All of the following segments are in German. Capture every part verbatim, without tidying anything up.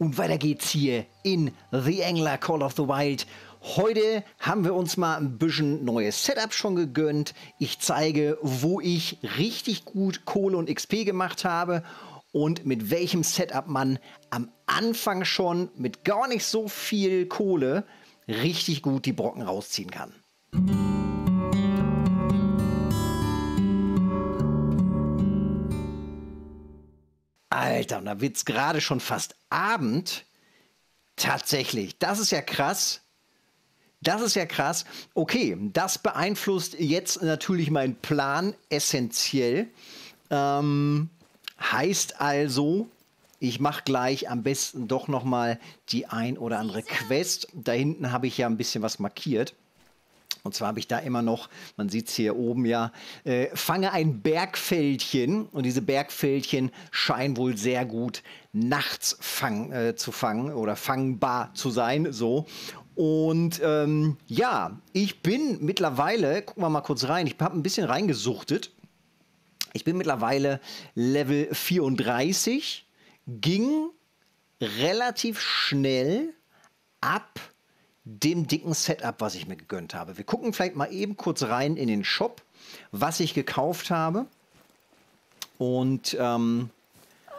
Und weiter geht's hier in The Angler Call of the Wild. Heute haben wir uns mal ein bisschen neues Setup schon gegönnt. Ich zeige, wo ich richtig gut Kohle und X P gemacht habe und mit welchem Setup man am Anfang schon mit gar nicht so viel Kohle richtig gut die Brocken rausziehen kann. Alter, und da wird es gerade schon fast Abend. Tatsächlich, das ist ja krass. Das ist ja krass. Okay, das beeinflusst jetzt natürlich meinen Plan essentiell. Ähm, heißt also, ich mache gleich am besten doch nochmal die ein oder andere Quest. Da hinten habe ich ja ein bisschen was markiert. Und zwar habe ich da immer noch, man sieht es hier oben ja, äh, fange ein Bergfältchen. Und diese Bergfältchen scheinen wohl sehr gut nachts fang, äh, zu fangen oder fangbar zu sein. So. Und ähm, ja, ich bin mittlerweile, gucken wir mal kurz rein, ich habe ein bisschen reingesuchtet. Ich bin mittlerweile Level vierunddreißig, ging relativ schnell ab dem dicken Setup, was ich mir gegönnt habe. Wir gucken vielleicht mal eben kurz rein in den Shop, was ich gekauft habe. Und, ähm, oh,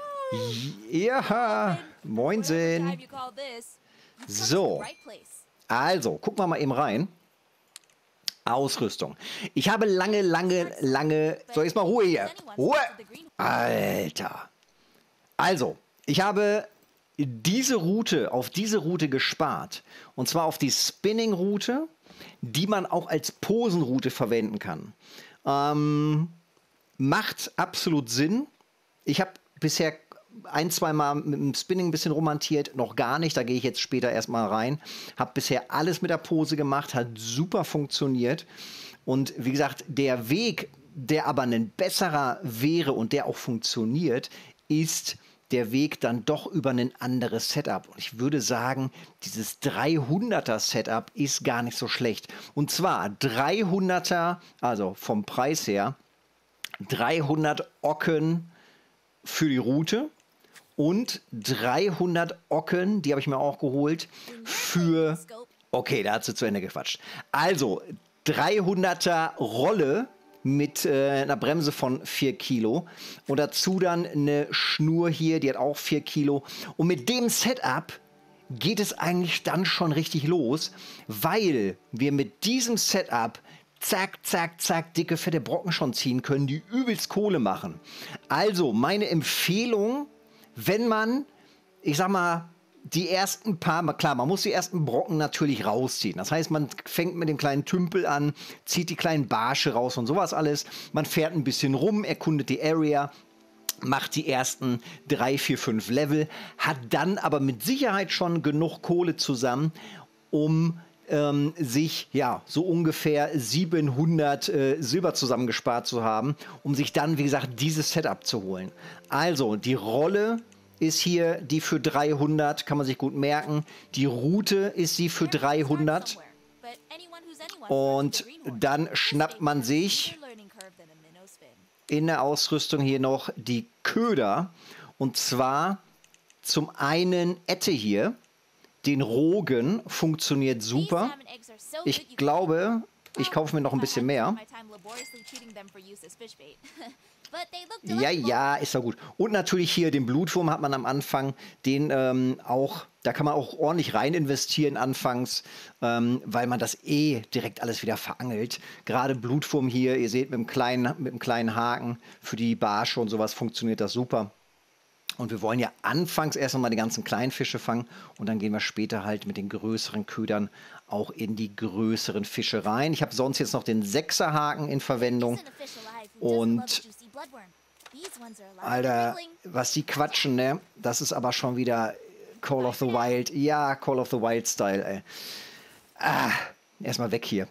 ja, moinsinn. So, also, gucken wir mal eben rein. Ausrüstung. Ich habe lange, lange, lange... So, jetzt mal Ruhe hier. Ruhe! Alter. Also, ich habe... diese Route, auf diese Route gespart. Und zwar auf die Spinning-Route, die man auch als Posenroute verwenden kann. Ähm, macht absolut Sinn. Ich habe bisher ein, zwei Mal mit dem Spinning ein bisschen romantiert, noch gar nicht. Da gehe ich jetzt später erstmal rein. Habe bisher alles mit der Pose gemacht, hat super funktioniert. Und wie gesagt, der Weg, der aber ein besserer wäre und der auch funktioniert, ist... der Weg dann doch über ein anderes Setup. Und ich würde sagen, dieses dreihunderter Setup ist gar nicht so schlecht. Und zwar dreihunderter, also vom Preis her, dreihundert Ocken für die Route und dreihundert Ocken, die habe ich mir auch geholt, für... Okay, da hat sie zu Ende gequatscht. Also, dreihunderter Rolle mit äh, einer Bremse von vier Kilo und dazu dann eine Schnur hier, die hat auch vier Kilo. Und mit dem Setup geht es eigentlich dann schon richtig los, weil wir mit diesem Setup zack, zack, zack, dicke, fette Brocken schon ziehen können, die übelst Kohle machen. Also meine Empfehlung, wenn man, ich sag mal, die ersten paar, klar, man muss die ersten Brocken natürlich rausziehen. Das heißt, man fängt mit dem kleinen Tümpel an, zieht die kleinen Barsche raus und sowas alles. Man fährt ein bisschen rum, erkundet die Area, macht die ersten drei, vier, fünf Level, hat dann aber mit Sicherheit schon genug Kohle zusammen, um ähm, sich ja so ungefähr siebenhundert äh, Silber zusammengespart zu haben, um sich dann, wie gesagt, dieses Setup zu holen. Also, die Rolle... ist hier die für dreihundert, kann man sich gut merken. Die Route ist sie für dreihundert. Und dann schnappt man sich in der Ausrüstung hier noch die Köder. Und zwar zum einen Ette hier. Den Rogen funktioniert super. Ich glaube, ich kaufe mir noch ein bisschen mehr. Ja, ja, ist doch gut. Und natürlich hier den Blutwurm hat man am Anfang, den ähm, auch, da kann man auch ordentlich rein investieren anfangs, ähm, weil man das eh direkt alles wieder verangelt. Gerade Blutwurm hier, ihr seht mit dem kleinen, mit dem kleinen Haken für die Barsche und sowas funktioniert das super. Und wir wollen ja anfangs erst noch mal die ganzen kleinen Fische fangen und dann gehen wir später halt mit den größeren Ködern auch in die größeren Fische rein. Ich habe sonst jetzt noch den Sechserhaken in Verwendung und... Alter, was die quatschen, ne? Das ist aber schon wieder Call of the Wild. Ja, Call of the Wild Style, ey. Ah, erstmal weg hier.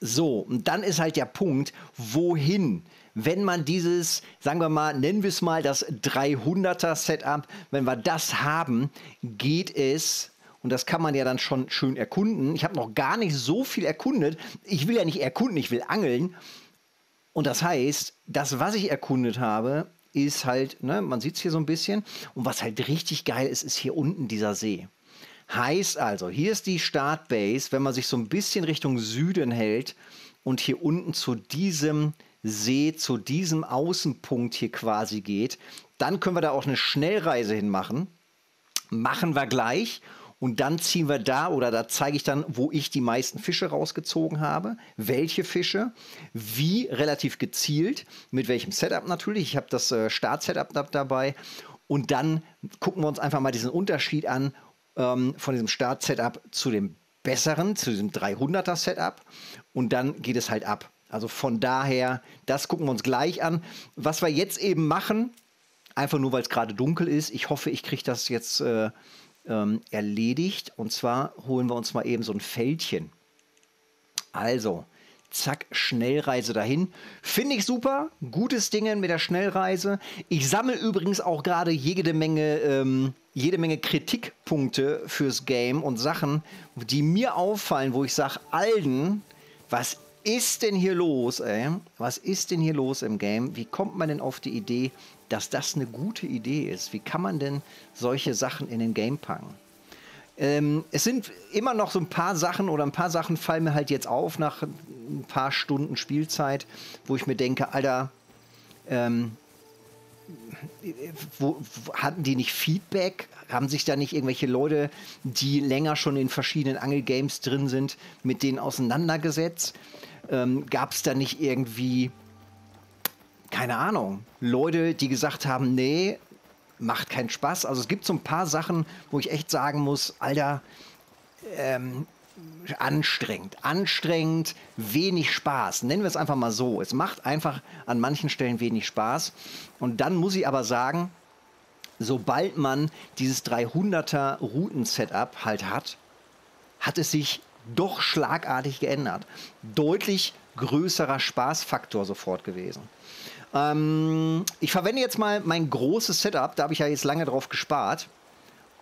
So, und dann ist halt der Punkt, wohin, wenn man dieses, sagen wir mal, nennen wir es mal das dreihunderter Setup, wenn wir das haben, geht es... Und das kann man ja dann schon schön erkunden. Ich habe noch gar nicht so viel erkundet. Ich will ja nicht erkunden, ich will angeln. Und das heißt, das, was ich erkundet habe, ist halt, ne, man sieht es hier so ein bisschen. Und was halt richtig geil ist, ist hier unten dieser See. Heißt also, hier ist die Startbase, wenn man sich so ein bisschen Richtung Süden hält und hier unten zu diesem See, zu diesem Außenpunkt hier quasi geht, dann können wir da auch eine Schnellreise hinmachen. Machen wir gleich. Und dann ziehen wir da, oder da zeige ich dann, wo ich die meisten Fische rausgezogen habe, welche Fische, wie relativ gezielt, mit welchem Setup natürlich. Ich habe das äh, Start-Setup dabei und dann gucken wir uns einfach mal diesen Unterschied an ähm, von diesem Start-Setup zu dem besseren, zu diesem dreihunderter-Setup und dann geht es halt ab. Also von daher, das gucken wir uns gleich an. Was wir jetzt eben machen, einfach nur, weil es gerade dunkel ist, ich hoffe, ich kriege das jetzt... Äh, erledigt. Und zwar holen wir uns mal eben so ein Fältchen. Also, zack, Schnellreise dahin. Finde ich super. Gutes Ding mit der Schnellreise. Ich sammle übrigens auch gerade jede Menge, ähm, jede Menge Kritikpunkte fürs Game und Sachen, die mir auffallen, wo ich sage, Alden, was ist denn hier los, ey? Was ist denn hier los im Game? Wie kommt man denn auf die Idee, dass das eine gute Idee ist? Wie kann man denn solche Sachen in den Game packen? Ähm, es sind immer noch so ein paar Sachen oder ein paar Sachen fallen mir halt jetzt auf nach ein paar Stunden Spielzeit, wo ich mir denke, Alter, ähm, wo, wo, hatten die nicht Feedback? Haben sich da nicht irgendwelche Leute, die länger schon in verschiedenen Angelgames drin sind, mit denen auseinandergesetzt? Ähm, gab es da nicht irgendwie... Keine Ahnung. Leute, die gesagt haben, nee, macht keinen Spaß. Also es gibt so ein paar Sachen, wo ich echt sagen muss, Alter, ähm, anstrengend. Anstrengend, wenig Spaß. Nennen wir es einfach mal so. Es macht einfach an manchen Stellen wenig Spaß. Und dann muss ich aber sagen, sobald man dieses dreihunderter Routen-Setup halt hat, hat es sich doch schlagartig geändert. Deutlich größerer Spaßfaktor sofort gewesen. Ähm, ich verwende jetzt mal mein großes Setup, da habe ich ja jetzt lange drauf gespart.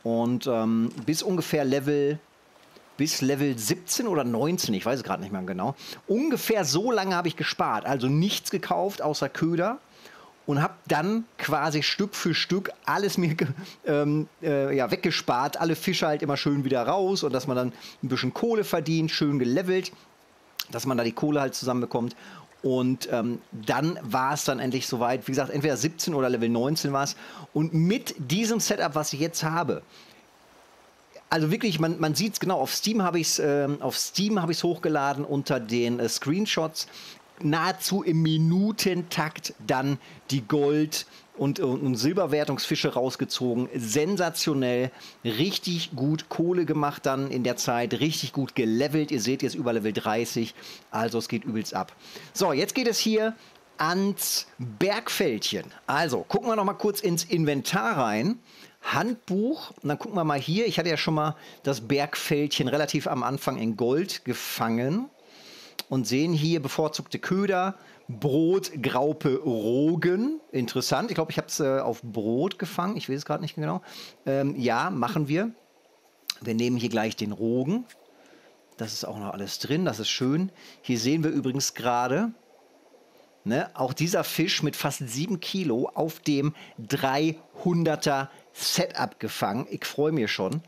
Und ähm, bis ungefähr Level, bis Level siebzehn oder neunzehn, ich weiß es gerade nicht mehr genau. Ungefähr so lange habe ich gespart, also nichts gekauft außer Köder. Und habe dann quasi Stück für Stück alles mir ähm, äh, ja, weggespart, alle Fische halt immer schön wieder raus. Und dass man dann ein bisschen Kohle verdient, schön gelevelt, dass man da die Kohle halt zusammenbekommt. Und ähm, dann war es dann endlich soweit. Wie gesagt, entweder siebzehn oder Level neunzehn war es. Und mit diesem Setup, was ich jetzt habe, also wirklich, man, man sieht es genau, auf Steam habe ich es ähm, auf Steam habe ich es hochgeladen unter den äh, Screenshots. Nahezu im Minutentakt dann die Gold- und, und, und Silberwertungsfische rausgezogen. Sensationell. Richtig gut Kohle gemacht dann in der Zeit. Richtig gut gelevelt. Ihr seht jetzt über Level dreißig. Also es geht übelst ab. So, jetzt geht es hier ans Bergfältchen. Also, gucken wir noch mal kurz ins Inventar rein. Handbuch. Und dann gucken wir mal hier. Ich hatte ja schon mal das Bergfältchen relativ am Anfang in Gold gefangen. Und sehen hier bevorzugte Köder, Brot, Graupe, Rogen. Interessant. Ich glaube, ich habe es äh, auf Brot gefangen. Ich weiß es gerade nicht genau. Ähm, ja, machen wir. Wir nehmen hier gleich den Rogen. Das ist auch noch alles drin. Das ist schön. Hier sehen wir übrigens gerade, ne, auch dieser Fisch mit fast sieben Kilo auf dem dreihunderter Setup gefangen. Ich freue mich schon.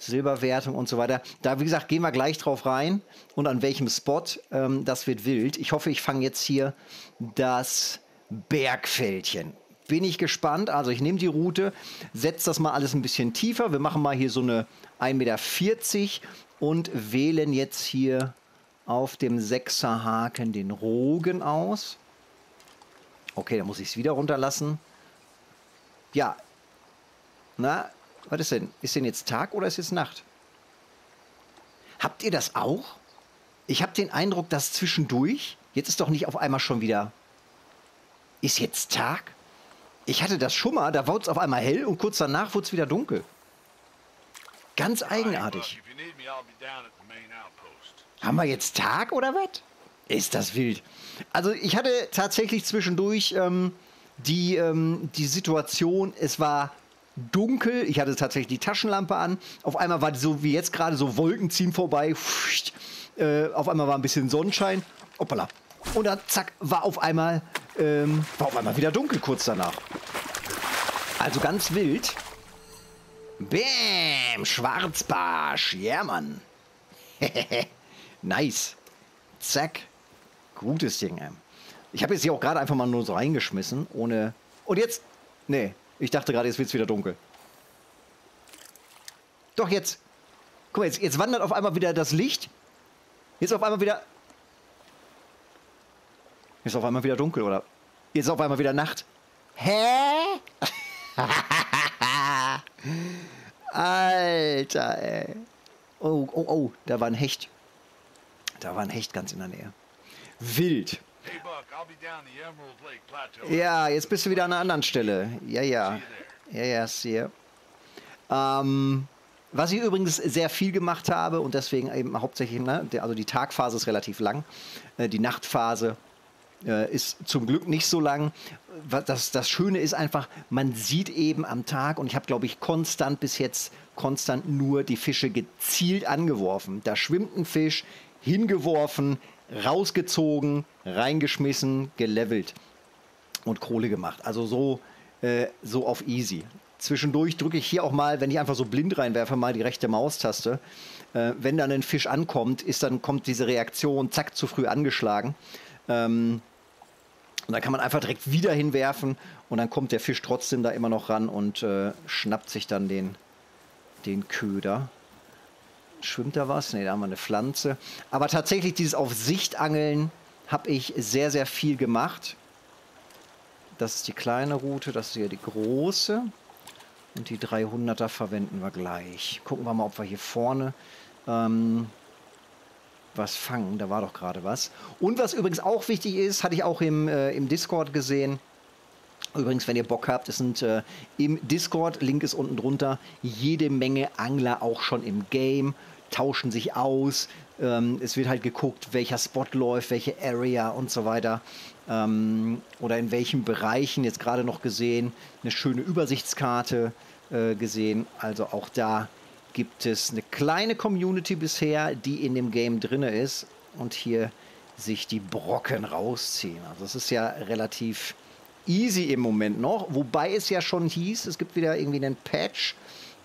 Silberwertung und so weiter. Da, wie gesagt, gehen wir gleich drauf rein und an welchem Spot. Ähm, das wird wild. Ich hoffe, ich fange jetzt hier das Bergfältchen. Bin ich gespannt. Also ich nehme die Route, setze das mal alles ein bisschen tiefer. Wir machen mal hier so eine ein Meter vierzig und wählen jetzt hier auf dem Sechserhaken den Rogen aus. Okay, dann muss ich es wieder runterlassen. Ja. Na, was ist denn? Ist denn jetzt Tag oder ist jetzt Nacht? Habt ihr das auch? Ich habe den Eindruck, dass zwischendurch, jetzt ist doch nicht auf einmal schon wieder, ist jetzt Tag? Ich hatte das schon mal, da wurde es auf einmal hell und kurz danach wurde es wieder dunkel. Ganz eigenartig. Haben wir jetzt Tag oder was? Ist das wild. Also ich hatte tatsächlich zwischendurch ähm, die, ähm, die Situation, es war... dunkel, ich hatte tatsächlich die Taschenlampe an, auf einmal war so wie jetzt gerade so Wolken ziehen vorbei, äh, auf einmal war ein bisschen Sonnenschein, hoppala, und dann zack, war auf einmal Ähm, war auf einmal wieder dunkel kurz danach. Also ganz wild. Bäm, Schwarzbarsch. Ja, Mann. Nice. Zack. Gutes Ding, ey. Ich habe jetzt hier auch gerade einfach mal nur so reingeschmissen, ohne... Und jetzt... Nee, ich dachte gerade, jetzt wird es wieder dunkel. Doch, jetzt. Guck mal, jetzt, jetzt wandert auf einmal wieder das Licht. Jetzt auf einmal wieder... Jetzt auf einmal wieder dunkel, oder? Jetzt auf einmal wieder Nacht. Hä? Alter, ey. Oh, oh, oh, da war ein Hecht. Da war ein Hecht ganz in der Nähe. Wild. Hey Buck, I'll be down the Emerald Lake Plateau. Ja, jetzt bist du wieder an einer anderen Stelle. Ja, ja. Ja, ja, sehr. Ähm, was ich übrigens sehr viel gemacht habe und deswegen eben hauptsächlich, ne, also die Tagphase ist relativ lang, die Nachtphase ist zum Glück nicht so lang. Das, das Schöne ist einfach, man sieht eben am Tag, und ich habe, glaube ich, konstant bis jetzt, konstant nur die Fische gezielt angeworfen. Da schwimmt ein Fisch, hingeworfen, rausgezogen, reingeschmissen, gelevelt und Kohle gemacht. Also so, äh, so auf easy. Zwischendurch drücke ich hier auch mal, wenn ich einfach so blind reinwerfe, mal die rechte Maustaste. Äh, wenn dann ein Fisch ankommt, ist dann kommt diese Reaktion, zack, zu früh angeschlagen. Ähm, und dann kann man einfach direkt wieder hinwerfen und dann kommt der Fisch trotzdem da immer noch ran und äh, schnappt sich dann den, den Köder. Schwimmt da was? Ne, da haben wir eine Pflanze. Aber tatsächlich dieses Auf-Sicht-Angeln habe ich sehr, sehr viel gemacht. Das ist die kleine Route, das ist hier die große. Und die dreihunderter verwenden wir gleich. Gucken wir mal, ob wir hier vorne ähm, was fangen. Da war doch gerade was. Und was übrigens auch wichtig ist, hatte ich auch im, äh, im Discord gesehen. Übrigens, wenn ihr Bock habt, es sind äh, im Discord, Link ist unten drunter, jede Menge Angler auch schon im Game, tauschen sich aus. Ähm, es wird halt geguckt, welcher Spot läuft, welche Area und so weiter. Ähm, oder in welchen Bereichen, jetzt gerade noch gesehen, eine schöne Übersichtskarte äh, gesehen. Also auch da gibt es eine kleine Community bisher, die in dem Game drin ist und hier sich die Brocken rausziehen. Also es ist ja relativ... easy im Moment noch, wobei es ja schon hieß, es gibt wieder irgendwie einen Patch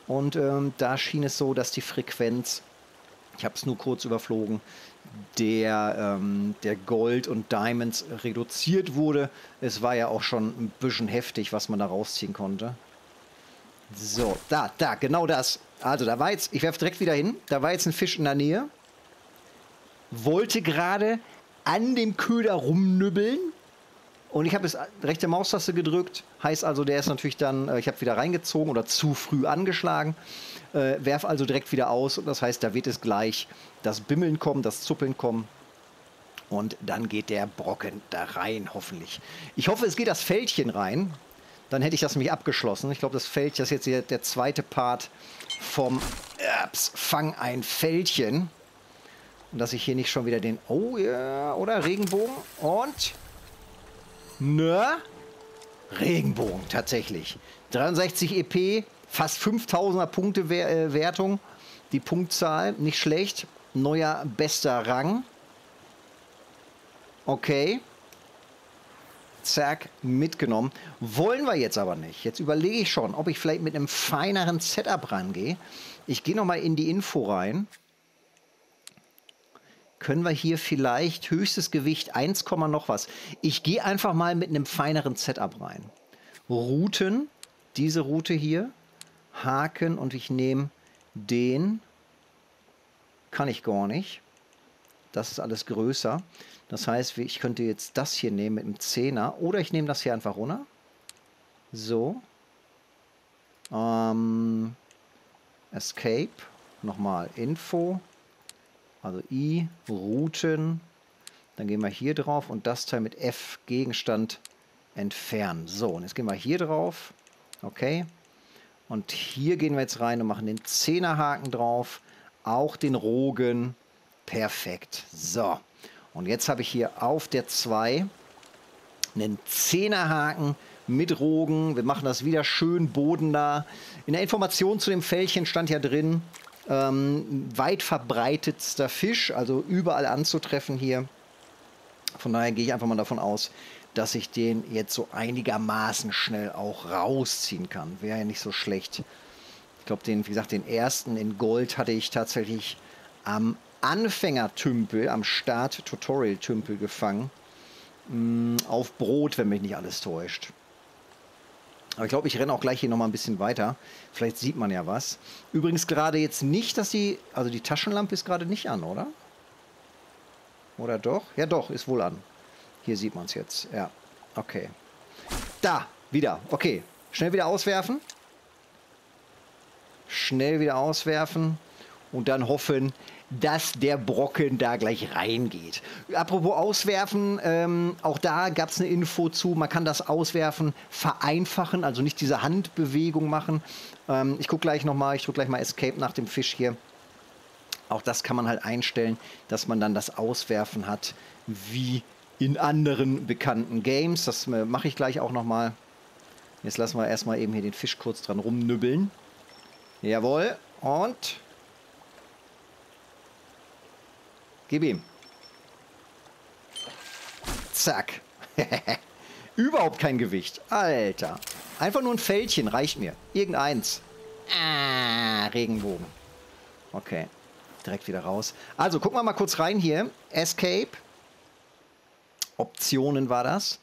und ähm, da schien es so, dass die Frequenz, ich habe es nur kurz überflogen, der, ähm, der Gold und Diamonds reduziert wurde. Es war ja auch schon ein bisschen heftig, was man da rausziehen konnte. So, da, da, genau das. Also da war jetzt, ich werfe direkt wieder hin, da war jetzt ein Fisch in der Nähe, wollte gerade an dem Köder rumnübbeln. Und ich habe jetzt rechte Maustaste gedrückt, heißt also, der ist natürlich dann, ich habe wieder reingezogen oder zu früh angeschlagen, äh, werf also direkt wieder aus und das heißt, da wird es gleich das Bimmeln kommen, das Zuppeln kommen und dann geht der Brocken da rein, hoffentlich. Ich hoffe, es geht das Fältchen rein, dann hätte ich das nämlich abgeschlossen. Ich glaube, das Fältchen, das ist jetzt der zweite Part vom ups, Fang ein Fältchen. Und dass ich hier nicht schon wieder den, oh ja, oder Regenbogen und... Ne? Regenbogen, tatsächlich. dreiundsechzig E P, fast fünftausender Punkte Wertung. Die Punktzahl, nicht schlecht. Neuer bester Rang. Okay. Zack, mitgenommen. Wollen wir jetzt aber nicht. Jetzt überlege ich schon, ob ich vielleicht mit einem feineren Setup rangehe. Ich gehe nochmal in die Info rein. Können wir hier vielleicht höchstes Gewicht eins, noch was. Ich gehe einfach mal mit einem feineren Setup rein. Routen, diese Route hier, Haken und ich nehme den, kann ich gar nicht. Das ist alles größer. Das heißt, ich könnte jetzt das hier nehmen mit einem Zehner oder ich nehme das hier einfach runter. So. Ähm, Escape, nochmal Info. Also I, Routen, dann gehen wir hier drauf und das Teil mit F, Gegenstand, entfernen. So, und jetzt gehen wir hier drauf, okay. Und hier gehen wir jetzt rein und machen den Zehnerhaken drauf, auch den Rogen, perfekt. So, und jetzt habe ich hier auf der zwei einen Zehnerhaken mit Rogen. Wir machen das wieder schön bodennah. In der Information zu dem Fällchen stand ja drin, Ähm, weit verbreitetster Fisch, also überall anzutreffen hier. Von daher gehe ich einfach mal davon aus, dass ich den jetzt so einigermaßen schnell auch rausziehen kann. Wäre ja nicht so schlecht. Ich glaube, den, wie gesagt, den ersten in Gold hatte ich tatsächlich am Anfängertümpel, am Start-Tutorial-Tümpel gefangen. Hm, auf Brot, wenn mich nicht alles täuscht. Aber ich glaube, ich renne auch gleich hier nochmal ein bisschen weiter. Vielleicht sieht man ja was. Übrigens gerade jetzt nicht, dass die... Also die Taschenlampe ist gerade nicht an, oder? Oder doch? Ja doch, ist wohl an. Hier sieht man es jetzt. Ja, okay. Da, wieder. Okay, schnell wieder auswerfen. Schnell wieder auswerfen. Und dann hoffen, dass der Brocken da gleich reingeht. Apropos auswerfen, ähm, auch da gab es eine Info zu, man kann das Auswerfen vereinfachen, also nicht diese Handbewegung machen. Ähm, ich gucke gleich nochmal, ich drücke gleich mal Escape nach dem Fisch hier. Auch das kann man halt einstellen, dass man dann das Auswerfen hat, wie in anderen bekannten Games. Das äh, mache ich gleich auch nochmal. Jetzt lassen wir erstmal eben hier den Fisch kurz dran rumnübbeln. Jawohl, und... Gib ihm. Zack. Überhaupt kein Gewicht. Alter. Einfach nur ein Fältchen reicht mir. Irgendeins. Ah, Regenbogen. Okay. Direkt wieder raus. Also, gucken wir mal kurz rein hier. Escape. Optionen war das.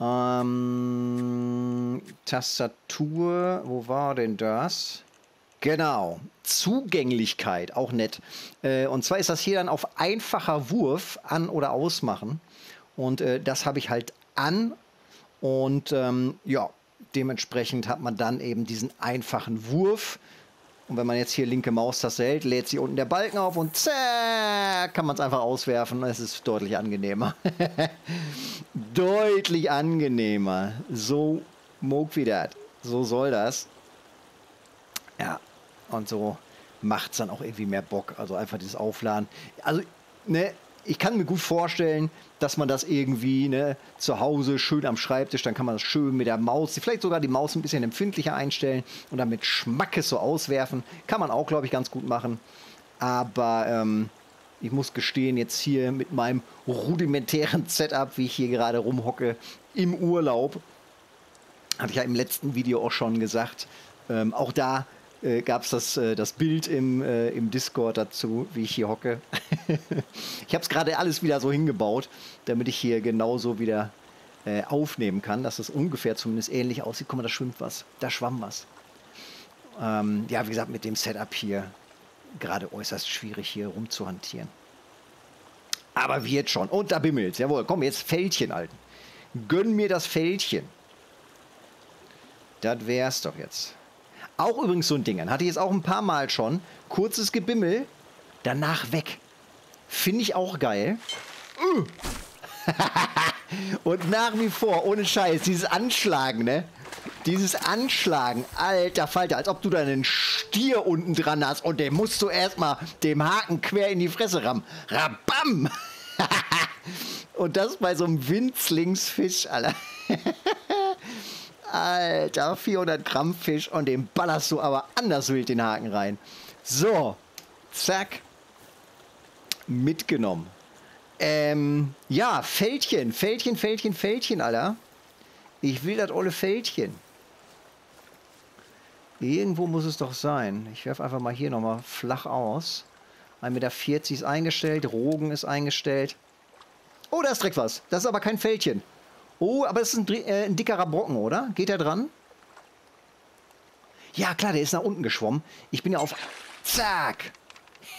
Ähm, Tastatur. Wo war denn das? Genau, Zugänglichkeit, auch nett. Äh, und zwar ist das hier dann auf einfacher Wurf an- oder ausmachen. Und äh, das habe ich halt an. Und ähm, ja, dementsprechend hat man dann eben diesen einfachen Wurf. Und wenn man jetzt hier linke Maustaste hält, lädt sich unten der Balken auf und zack, kann man es einfach auswerfen. Es ist deutlich angenehmer. Deutlich angenehmer. So mog wie das. So soll das. Ja. Und so macht es dann auch irgendwie mehr Bock. Also einfach dieses Aufladen. Also, ne, ich kann mir gut vorstellen, dass man das irgendwie, ne, zu Hause schön am Schreibtisch, dann kann man das schön mit der Maus, vielleicht sogar die Maus ein bisschen empfindlicher einstellen und dann mit Schmackes so auswerfen. Kann man auch, glaube ich, ganz gut machen. Aber ähm, ich muss gestehen, jetzt hier mit meinem rudimentären Setup, wie ich hier gerade rumhocke, im Urlaub, hatte ich ja im letzten Video auch schon gesagt, ähm, auch da Äh, gab es das, äh, das Bild im, äh, im Discord dazu, wie ich hier hocke. Ich habe es gerade alles wieder so hingebaut, damit ich hier genauso wieder äh, aufnehmen kann, dass es ungefähr zumindest ähnlich aussieht. Guck mal, da schwimmt was, da schwamm was. Ähm, ja, wie gesagt, mit dem Setup hier gerade äußerst schwierig hier rumzuhantieren. Aber wird schon. Und da bimmelt's. Jawohl, komm, jetzt Fältchen, Alten. Gönn mir das Fältchen. Das wär's doch jetzt. Auch übrigens so ein Ding, hatte ich jetzt auch ein paar Mal schon. Kurzes Gebimmel, danach weg. Finde ich auch geil. Uh. Und nach wie vor, ohne Scheiß, dieses Anschlagen, ne? Dieses Anschlagen, alter Falter, als ob du da einen Stier unten dran hast und den musst du erstmal dem Haken quer in die Fresse rammen. Rabam! Und das bei so einem Winzlingsfisch, Alter. Alter, vierhundert Gramm Fisch und den ballerst du aber anders wild den Haken rein. So, zack. Mitgenommen. Ähm, ja, Fältchen, Fältchen, Fältchen, Fältchen, Alter. Ich will das olle Fältchen. Irgendwo muss es doch sein. Ich werfe einfach mal hier nochmal flach aus. ein Meter vierzig ist eingestellt, Rogen ist eingestellt. Oh, da ist direkt was. Das ist aber kein Fältchen. Oh, aber das ist ein, äh, ein dickerer Brocken, oder? Geht der dran? Ja, klar, der ist nach unten geschwommen. Ich bin ja auf... Zack!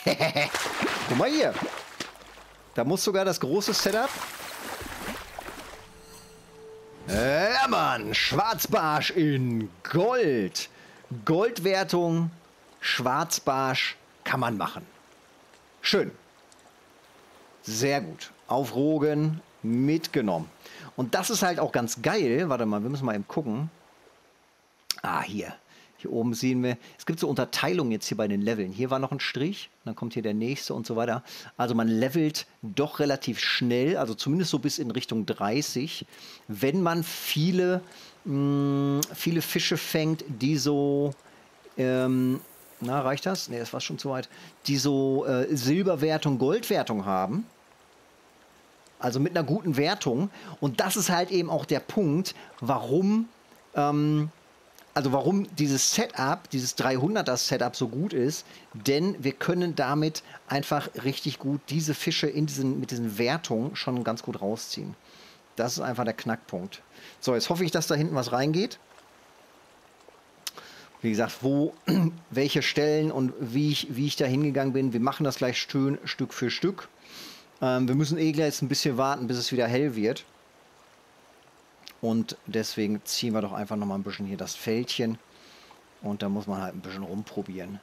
Guck mal hier. Da muss sogar das große Setup... Ja, Mann! Schwarzbarsch in Gold. Goldwertung, Schwarzbarsch kann man machen. Schön. Sehr gut. Auf Rogen mitgenommen. Und das ist halt auch ganz geil. Warte mal, wir müssen mal eben gucken. Ah, hier. Hier oben sehen wir, es gibt so Unterteilungen jetzt hier bei den Leveln. Hier war noch ein Strich, dann kommt hier der nächste und so weiter. Also man levelt doch relativ schnell, also zumindest so bis in Richtung dreißig, wenn man viele, mh, viele Fische fängt, die so... Ähm, na, reicht das? Ne, das war schon zu weit. Die so äh, Silberwertung, Goldwertung haben. Also mit einer guten Wertung. Und das ist halt eben auch der Punkt, warum, ähm, also warum dieses Setup, dieses dreihunderter Setup so gut ist. Denn wir können damit einfach richtig gut diese Fische in diesen, mit diesen Wertungen schon ganz gut rausziehen. Das ist einfach der Knackpunkt. So, jetzt hoffe ich, dass da hinten was reingeht. Wie gesagt, wo, welche Stellen und wie ich, wie ich da hingegangen bin. Wir machen das gleich schön Stück für Stück. Ähm, wir müssen eh gleich jetzt ein bisschen warten, bis es wieder hell wird. Und deswegen ziehen wir doch einfach nochmal ein bisschen hier das Fältchen. Und da muss man halt ein bisschen rumprobieren.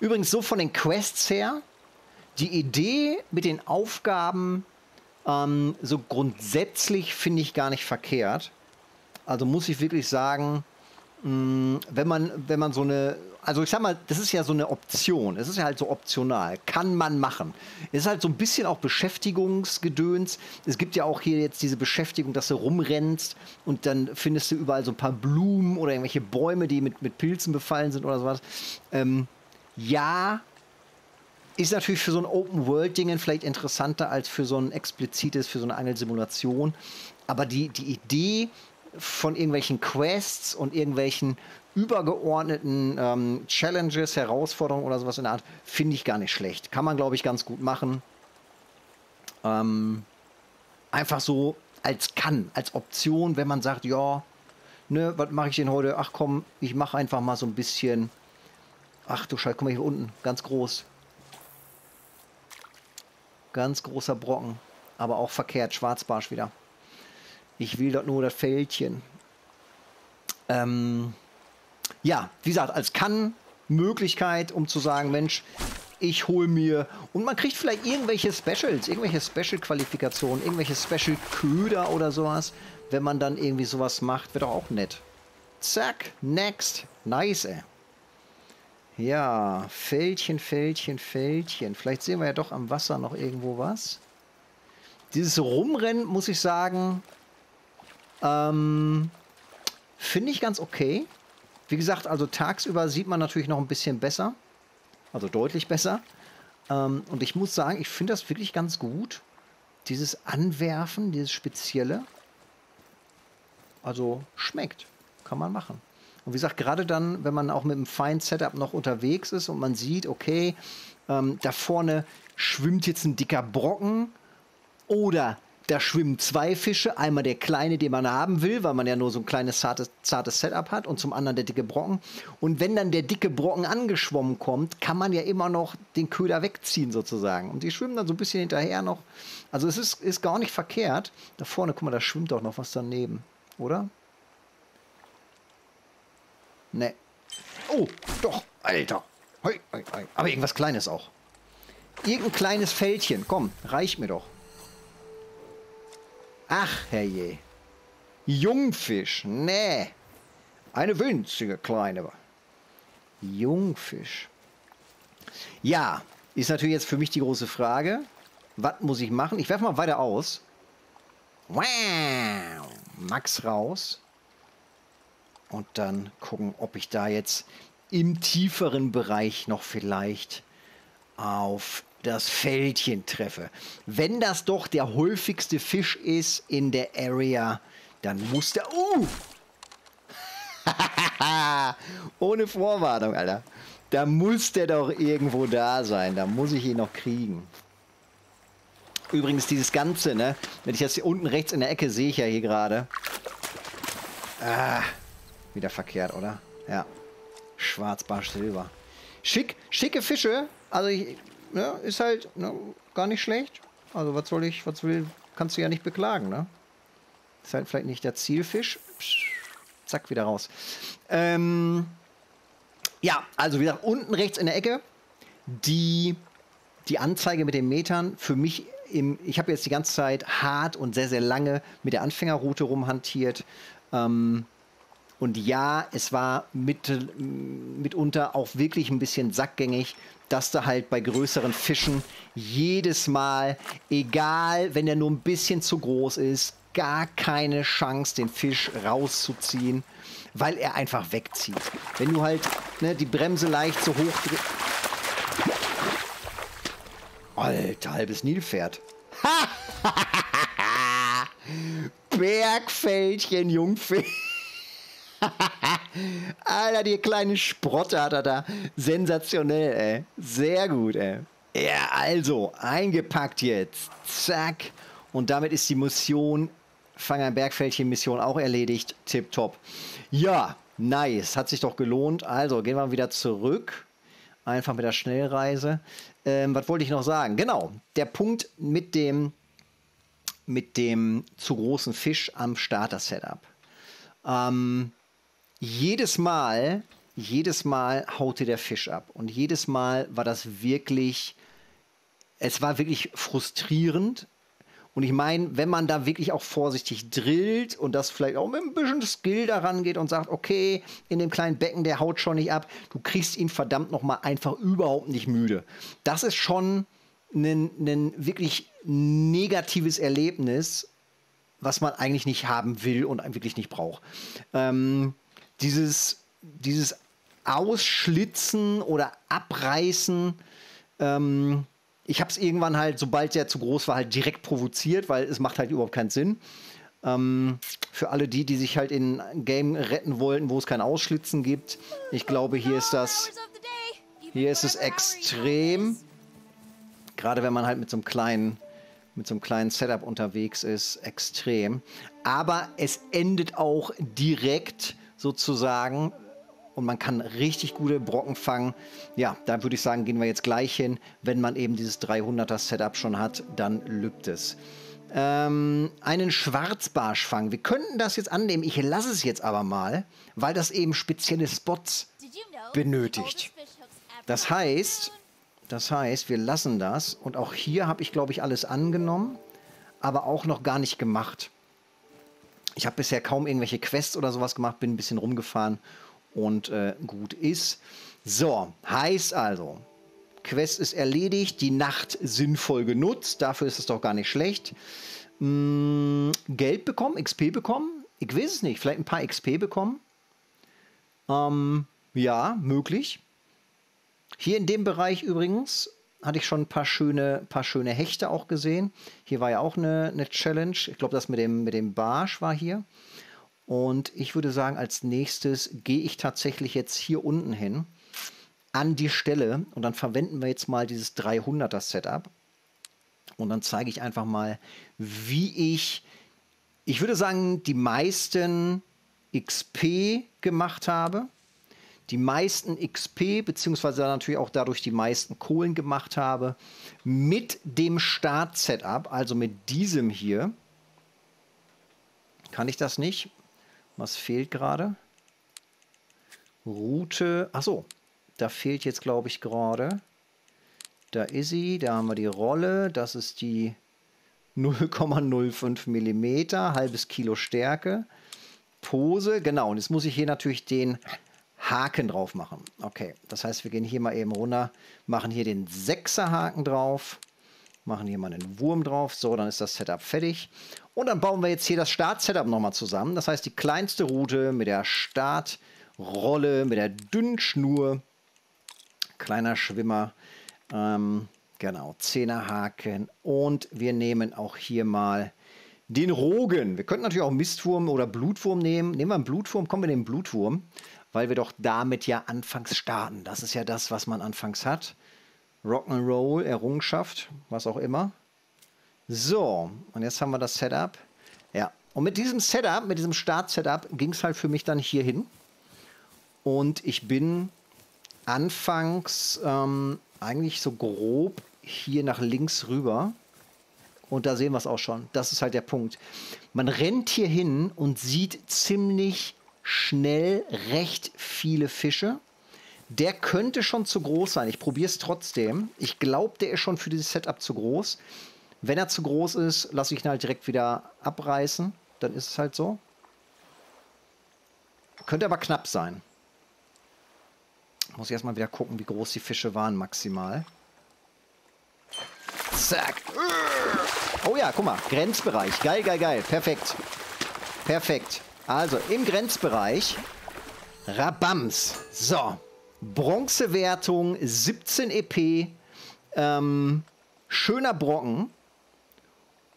Übrigens so von den Quests her. Die Idee mit den Aufgaben ähm, so grundsätzlich finde ich gar nicht verkehrt. Also muss ich wirklich sagen... Wenn man, wenn man so eine, also ich sag mal, das ist ja so eine Option, es ist ja halt so optional, kann man machen. Es ist halt so ein bisschen auch Beschäftigungsgedöns, es gibt ja auch hier jetzt diese Beschäftigung, dass du rumrennst und dann findest du überall so ein paar Blumen oder irgendwelche Bäume, die mit, mit Pilzen befallen sind oder sowas. Ähm, ja, ist natürlich für so ein Open-World-Ding vielleicht interessanter als für so ein explizites, für so eine Angelsimulation, aber die, die Idee... von irgendwelchen Quests und irgendwelchen übergeordneten ähm, Challenges, Herausforderungen oder sowas in der Art, finde ich gar nicht schlecht. Kann man, glaube ich, ganz gut machen. Ähm, einfach so als kann, als Option, wenn man sagt, ja, ne, was mache ich denn heute? Ach komm, ich mache einfach mal so ein bisschen. Ach du Scheiße, guck mal hier unten, ganz groß. Ganz großer Brocken, aber auch verkehrt, Schwarzbarsch wieder. Ich will dort nur das Fältchen. Ähm, ja, wie gesagt, als Kann-Möglichkeit, um zu sagen, Mensch, ich hole mir... Und man kriegt vielleicht irgendwelche Specials, irgendwelche Special-Qualifikationen, irgendwelche Special-Köder oder sowas, wenn man dann irgendwie sowas macht. Wäre doch auch nett. Zack, next. Nice, ey. Ja, Fältchen, Fältchen, Fältchen. Vielleicht sehen wir ja doch am Wasser noch irgendwo was. Dieses Rumrennen, muss ich sagen... Ähm, finde ich ganz okay. Wie gesagt, also tagsüber sieht man natürlich noch ein bisschen besser. Also deutlich besser. Ähm, und ich muss sagen, ich finde das wirklich ganz gut. Dieses Anwerfen, dieses Spezielle. Also schmeckt. Kann man machen. Und wie gesagt, gerade dann, wenn man auch mit einem feinen Setup noch unterwegs ist und man sieht, okay, ähm, da vorne schwimmt jetzt ein dicker Brocken. Oder... Da schwimmen zwei Fische, einmal der kleine, den man haben will, weil man ja nur so ein kleines, zartes, zartes Setup hat und zum anderen der dicke Brocken. Und wenn dann der dicke Brocken angeschwommen kommt, kann man ja immer noch den Köder wegziehen sozusagen. Und die schwimmen dann so ein bisschen hinterher noch. Also es ist, ist gar nicht verkehrt. Da vorne, guck mal, da schwimmt doch noch was daneben, oder? Ne. Oh, doch, Alter. Hoi, hoi, hoi. Aber irgendwas Kleines auch. Irgendein kleines Fältchen, komm, reicht mir doch. Ach, herrje. Jungfisch. Nee. Eine winzige kleine. Jungfisch. Ja, ist natürlich jetzt für mich die große Frage. Was muss ich machen? Ich werfe mal weiter aus. Wow. Max raus. Und dann gucken, ob ich da jetzt im tieferen Bereich noch vielleicht auf... das Fältchen treffe. Wenn das doch der häufigste Fisch ist in der Area, dann muss der... Uh! Ohne Vorwarnung, Alter. Da muss der doch irgendwo da sein. Da muss ich ihn noch kriegen. Übrigens dieses Ganze, ne? Wenn ich das hier unten rechts in der Ecke sehe, ich ja hier gerade. Ah, wieder verkehrt, oder? Ja. Schwarzbarsch Silber. Schick, schicke Fische. Also ich... Ja, ist halt, ne, gar nicht schlecht. Also was soll ich, was will, kannst du ja nicht beklagen, ne? Ist halt vielleicht nicht der Zielfisch. Psch, zack, wieder raus. Ähm, ja, also wieder unten rechts in der Ecke. Die, die Anzeige mit den Metern, für mich, im, ich habe jetzt die ganze Zeit hart und sehr, sehr lange mit der Anfängerroute rumhantiert. Ähm, und ja, es war mit, mitunter auch wirklich ein bisschen sackgängig, dass du halt bei größeren Fischen jedes Mal, egal, wenn der nur ein bisschen zu groß ist, gar keine Chance, den Fisch rauszuziehen, weil er einfach wegzieht. Wenn du halt, ne, die Bremse leicht so hoch drehst. Alter, halbes Nilpferd. Bergfältchen, Jungfee. Alter, die kleine Sprotte hat er da. Sensationell, ey. Sehr gut, ey. Ja, also, eingepackt jetzt. Zack. Und damit ist die Mission, Fang ein Bergfältchen-Mission auch erledigt. Tipptopp. Ja, nice. Hat sich doch gelohnt. Also, gehen wir mal wieder zurück. Einfach mit der Schnellreise. Ähm, was wollte ich noch sagen? Genau, der Punkt mit dem, mit dem zu großen Fisch am Starter-Setup. Ähm, jedes Mal, jedes Mal haute der Fisch ab. Und jedes Mal war das wirklich, es war wirklich frustrierend. Und ich meine, wenn man da wirklich auch vorsichtig drillt und das vielleicht auch mit ein bisschen Skill daran geht und sagt, okay, in dem kleinen Becken, der haut schon nicht ab, du kriegst ihn verdammt nochmal einfach überhaupt nicht müde. Das ist schon ein, ein wirklich negatives Erlebnis, was man eigentlich nicht haben will und wirklich nicht braucht. Ähm, dieses, dieses Ausschlitzen oder Abreißen, ähm, ich habe es irgendwann halt, sobald der zu groß war, halt direkt provoziert, weil es macht halt überhaupt keinen Sinn. Ähm, für alle die, die sich halt in ein Game retten wollten, wo es kein Ausschlitzen gibt. Ich glaube, hier ist das, hier ist es extrem. Gerade wenn man halt mit so einem kleinen, mit so einem kleinen Setup unterwegs ist, extrem. Aber es endet auch direkt sozusagen. Und man kann richtig gute Brocken fangen. Ja, da würde ich sagen, gehen wir jetzt gleich hin. Wenn man eben dieses dreihunderter-Setup schon hat, dann lübt es. Ähm, einen Schwarzbarsch fangen. Wir könnten das jetzt annehmen. Ich lasse es jetzt aber mal, weil das eben spezielle Spots benötigt. Das heißt, das heißt, wir lassen das. Und auch hier habe ich, glaube ich, alles angenommen, aber auch noch gar nicht gemacht. Ich habe bisher kaum irgendwelche Quests oder sowas gemacht, bin ein bisschen rumgefahren. Und äh, gut ist. So, heißt also, Quest ist erledigt, die Nacht sinnvoll genutzt. Dafür ist es doch gar nicht schlecht. Hm, Geld bekommen, X P bekommen? Ich weiß es nicht. Vielleicht ein paar X P bekommen? Ähm, ja, möglich. Hier in dem Bereich übrigens hatte ich schon ein paar schöne, paar schöne Hechte auch gesehen. Hier war ja auch eine, eine Challenge. Ich glaube, das mit dem, mit dem Barsch war hier. Und ich würde sagen, als nächstes gehe ich tatsächlich jetzt hier unten hin, an die Stelle. Und dann verwenden wir jetzt mal dieses dreihunderter-Setup. Und dann zeige ich einfach mal, wie ich, ich würde sagen, die meisten X P gemacht habe. Die meisten X P, beziehungsweise natürlich auch dadurch die meisten Kohlen gemacht habe. Mit dem Start-Setup, also mit diesem hier. Kann ich das nicht? Was fehlt gerade? Route. Achso, da fehlt jetzt, glaube ich, gerade. Da ist sie. Da haben wir die Rolle. Das ist die null Komma null fünf Millimeter. Halbes Kilo Stärke. Pose. Genau. Und jetzt muss ich hier natürlich den Haken drauf machen. Okay. Das heißt, wir gehen hier mal eben runter. Machen hier den sechser Haken drauf. Machen hier mal einen Wurm drauf. So, dann ist das Setup fertig. Und dann bauen wir jetzt hier das Start-Setup nochmal zusammen. Das heißt, die kleinste Route mit der Startrolle, mit der dünnen Schnur. Kleiner Schwimmer. Ähm, genau, Zehnerhaken. Und wir nehmen auch hier mal den Rogen. Wir könnten natürlich auch Mistwurm oder Blutwurm nehmen. Nehmen wir einen Blutwurm, kommen wir den Blutwurm. Weil wir doch damit ja anfangs starten. Das ist ja das, was man anfangs hat. Rock'n'Roll, Errungenschaft, was auch immer. So, und jetzt haben wir das Setup. Ja, und mit diesem Setup, mit diesem Start-Setup ging es halt für mich dann hier hin. Und ich bin anfangs ähm, eigentlich so grob hier nach links rüber. Und da sehen wir es auch schon. Das ist halt der Punkt. Man rennt hier hin und sieht ziemlich schnell recht viele Fische. Der könnte schon zu groß sein. Ich probiere es trotzdem. Ich glaube, der ist schon für dieses Setup zu groß. Wenn er zu groß ist, lasse ich ihn halt direkt wieder abreißen. Dann ist es halt so. Könnte aber knapp sein. Muss ich erstmal wieder gucken, wie groß die Fische waren maximal. Zack. Oh ja, guck mal. Grenzbereich. Geil, geil, geil. Perfekt. Perfekt. Also im Grenzbereich. Rabams. So. Bronzewertung, siebzehn E P. Ähm, schöner Brocken.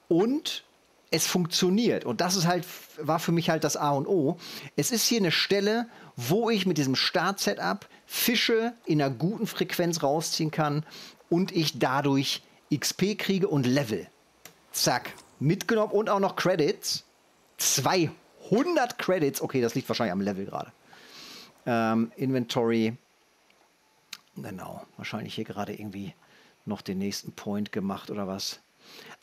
Und es funktioniert. Und das ist halt, war für mich halt das A und O. Es ist hier eine Stelle, wo ich mit diesem Start-Setup Fische in einer guten Frequenz rausziehen kann und ich dadurch X P kriege und Level. Zack. Mitgenommen und auch noch Credits. zweihundert Credits. Okay, das liegt wahrscheinlich am Level gerade. Ähm, Inventory. Genau. Wahrscheinlich hier gerade irgendwie noch den nächsten Point gemacht oder was.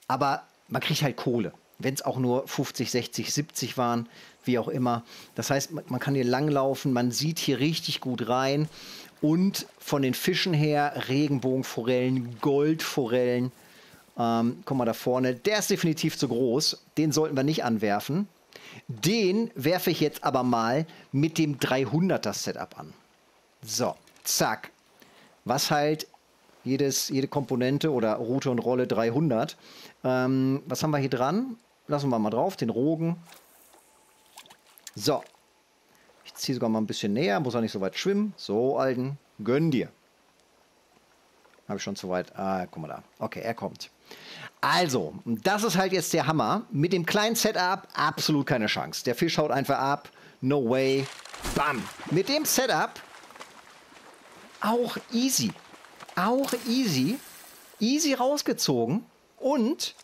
Aber man kriegt halt Kohle. Wenn es auch nur fünfzig, sechzig, siebzig waren, wie auch immer. Das heißt, man kann hier langlaufen, man sieht hier richtig gut rein. Und von den Fischen her Regenbogenforellen, Goldforellen. Ähm, guck mal da vorne. Der ist definitiv zu groß. Den sollten wir nicht anwerfen. Den werfe ich jetzt aber mal mit dem dreihunderter Setup an. So, zack. Was halt jedes, jede Komponente oder Route und Rolle dreihundert. Ähm, was haben wir hier dran? Lassen wir mal drauf, den Rogen. So. Ich ziehe sogar mal ein bisschen näher, muss auch nicht so weit schwimmen. So, Alten, gönn dir. Habe ich schon zu weit? Ah, guck mal da. Okay, er kommt. Also, das ist halt jetzt der Hammer. Mit dem kleinen Setup absolut keine Chance. Der Fisch haut einfach ab. No way. Bam. Mit dem Setup auch easy. Auch easy. Easy rausgezogen. Und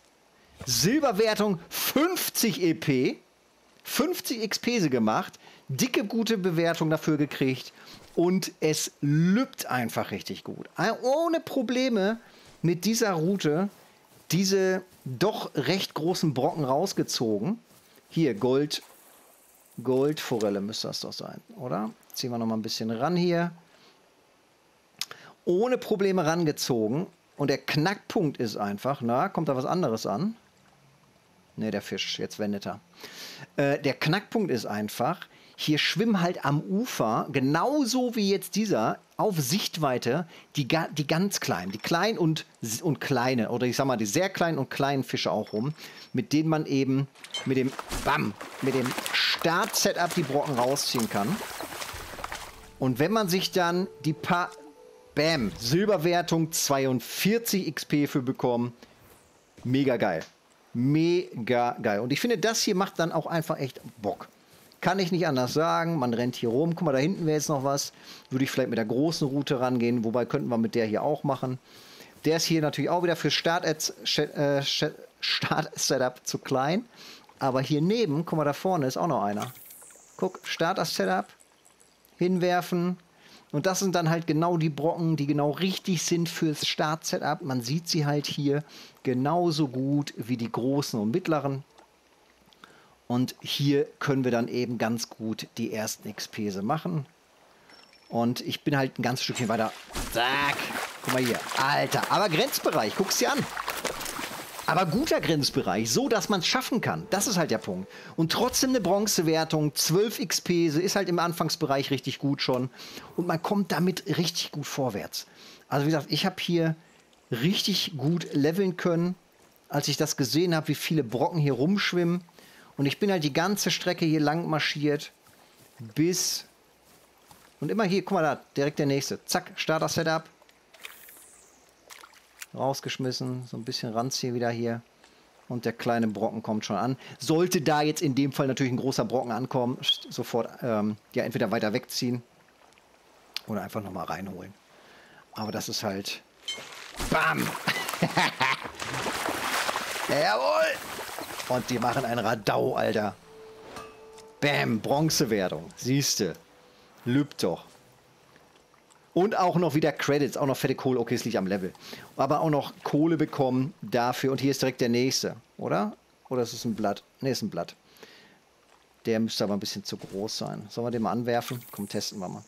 Silberwertung fünfzig E P. fünfzig X P sie gemacht. Dicke, gute Bewertung dafür gekriegt. Und es lübt einfach richtig gut. Ohne Probleme mit dieser Route diese doch recht großen Brocken rausgezogen. Hier, Gold. Goldforelle müsste das doch sein, oder? Ziehen wir noch mal ein bisschen ran hier. Ohne Probleme rangezogen. Und der Knackpunkt ist einfach, na, kommt da was anderes an? Ne, der Fisch, jetzt wendet er. Äh, der Knackpunkt ist einfach, hier schwimmen halt am Ufer, genauso wie jetzt dieser, auf Sichtweite die, die ganz kleinen, die kleinen und, und kleinen, oder ich sag mal, die sehr kleinen und kleinen Fische auch rum, mit denen man eben mit dem, bam, mit dem Start-Setup die Brocken rausziehen kann. Und wenn man sich dann die paar, bam, Silberwertung zweiundvierzig X P für bekommen, mega geil. Mega geil. Und ich finde, das hier macht dann auch einfach echt Bock. Kann ich nicht anders sagen. Man rennt hier rum. Guck mal, da hinten wäre jetzt noch was. Würde ich vielleicht mit der großen Route rangehen. Wobei könnten wir mit der hier auch machen. Der ist hier natürlich auch wieder für Start-Setup zu klein. Aber hier neben, guck mal, da vorne ist auch noch einer. Guck, Starter-Setup. Hinwerfen. Und das sind dann halt genau die Brocken, die genau richtig sind fürs Start-Setup. Man sieht sie halt hier genauso gut wie die großen und mittleren. Und hier können wir dann eben ganz gut die ersten X Ps machen. Und ich bin halt ein ganzes Stückchen weiter. Zack. Guck mal hier. Alter, aber Grenzbereich. Guck's dir an. Aber guter Grenzbereich, so dass man es schaffen kann. Das ist halt der Punkt. Und trotzdem eine Bronzewertung, zwölf X P, sie ist halt im Anfangsbereich richtig gut schon. Und man kommt damit richtig gut vorwärts. Also wie gesagt, ich habe hier richtig gut leveln können, als ich das gesehen habe, wie viele Brocken hier rumschwimmen. Und ich bin halt die ganze Strecke hier lang marschiert bis... Und immer hier, guck mal da, direkt der nächste. Zack, Starter-Setup. Rausgeschmissen, so ein bisschen ranziehen wieder hier. Und der kleine Brocken kommt schon an. Sollte da jetzt in dem Fall natürlich ein großer Brocken ankommen, sofort ähm, ja entweder weiter wegziehen oder einfach nochmal reinholen. Aber das ist halt... Bam! Jawohl! Und die machen einen Radau, Alter. Bam, Bronzewertung. Siehste. Lübt doch. Und auch noch wieder Credits, auch noch fette Kohle. Okay, es liegt am Level. Aber auch noch Kohle bekommen dafür. Und hier ist direkt der nächste, oder? Oder ist es ein Blatt? Ne, ist ein Blatt. Der müsste aber ein bisschen zu groß sein. Sollen wir den mal anwerfen? Komm, testen wir mal.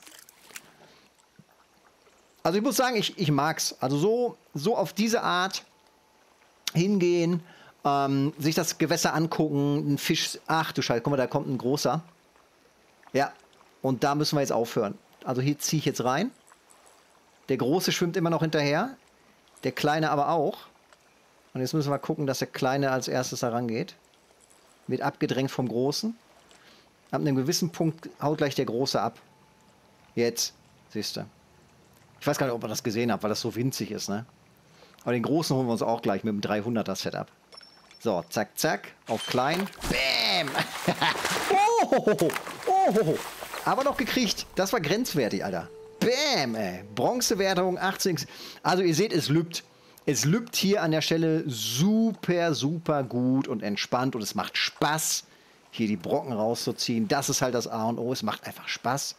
Also ich muss sagen, ich, ich mag's. Also so, so auf diese Art hingehen, ähm, sich das Gewässer angucken, ein Fisch... Ach du Scheiße, guck mal, da kommt ein großer. Ja, und da müssen wir jetzt aufhören. Also hier ziehe ich jetzt rein. Der Große schwimmt immer noch hinterher. Der Kleine aber auch. Und jetzt müssen wir gucken, dass der Kleine als erstes da rangeht. Wird abgedrängt vom Großen. Ab einem gewissen Punkt haut gleich der Große ab. Jetzt. Siehst du. Ich weiß gar nicht, ob ihr das gesehen habt, weil das so winzig ist, ne? Aber den Großen holen wir uns auch gleich mit dem dreihunderter Setup. So, zack, zack. Auf klein. Bäm! Oh, oh, oh. Aber noch gekriegt. Das war grenzwertig, Alter. Bäm, ey. Bronzewertung achtzehn. Also ihr seht, es lübt. Es lübt hier an der Stelle super, super gut und entspannt. Und es macht Spaß, hier die Brocken rauszuziehen. Das ist halt das A und O. Es macht einfach Spaß.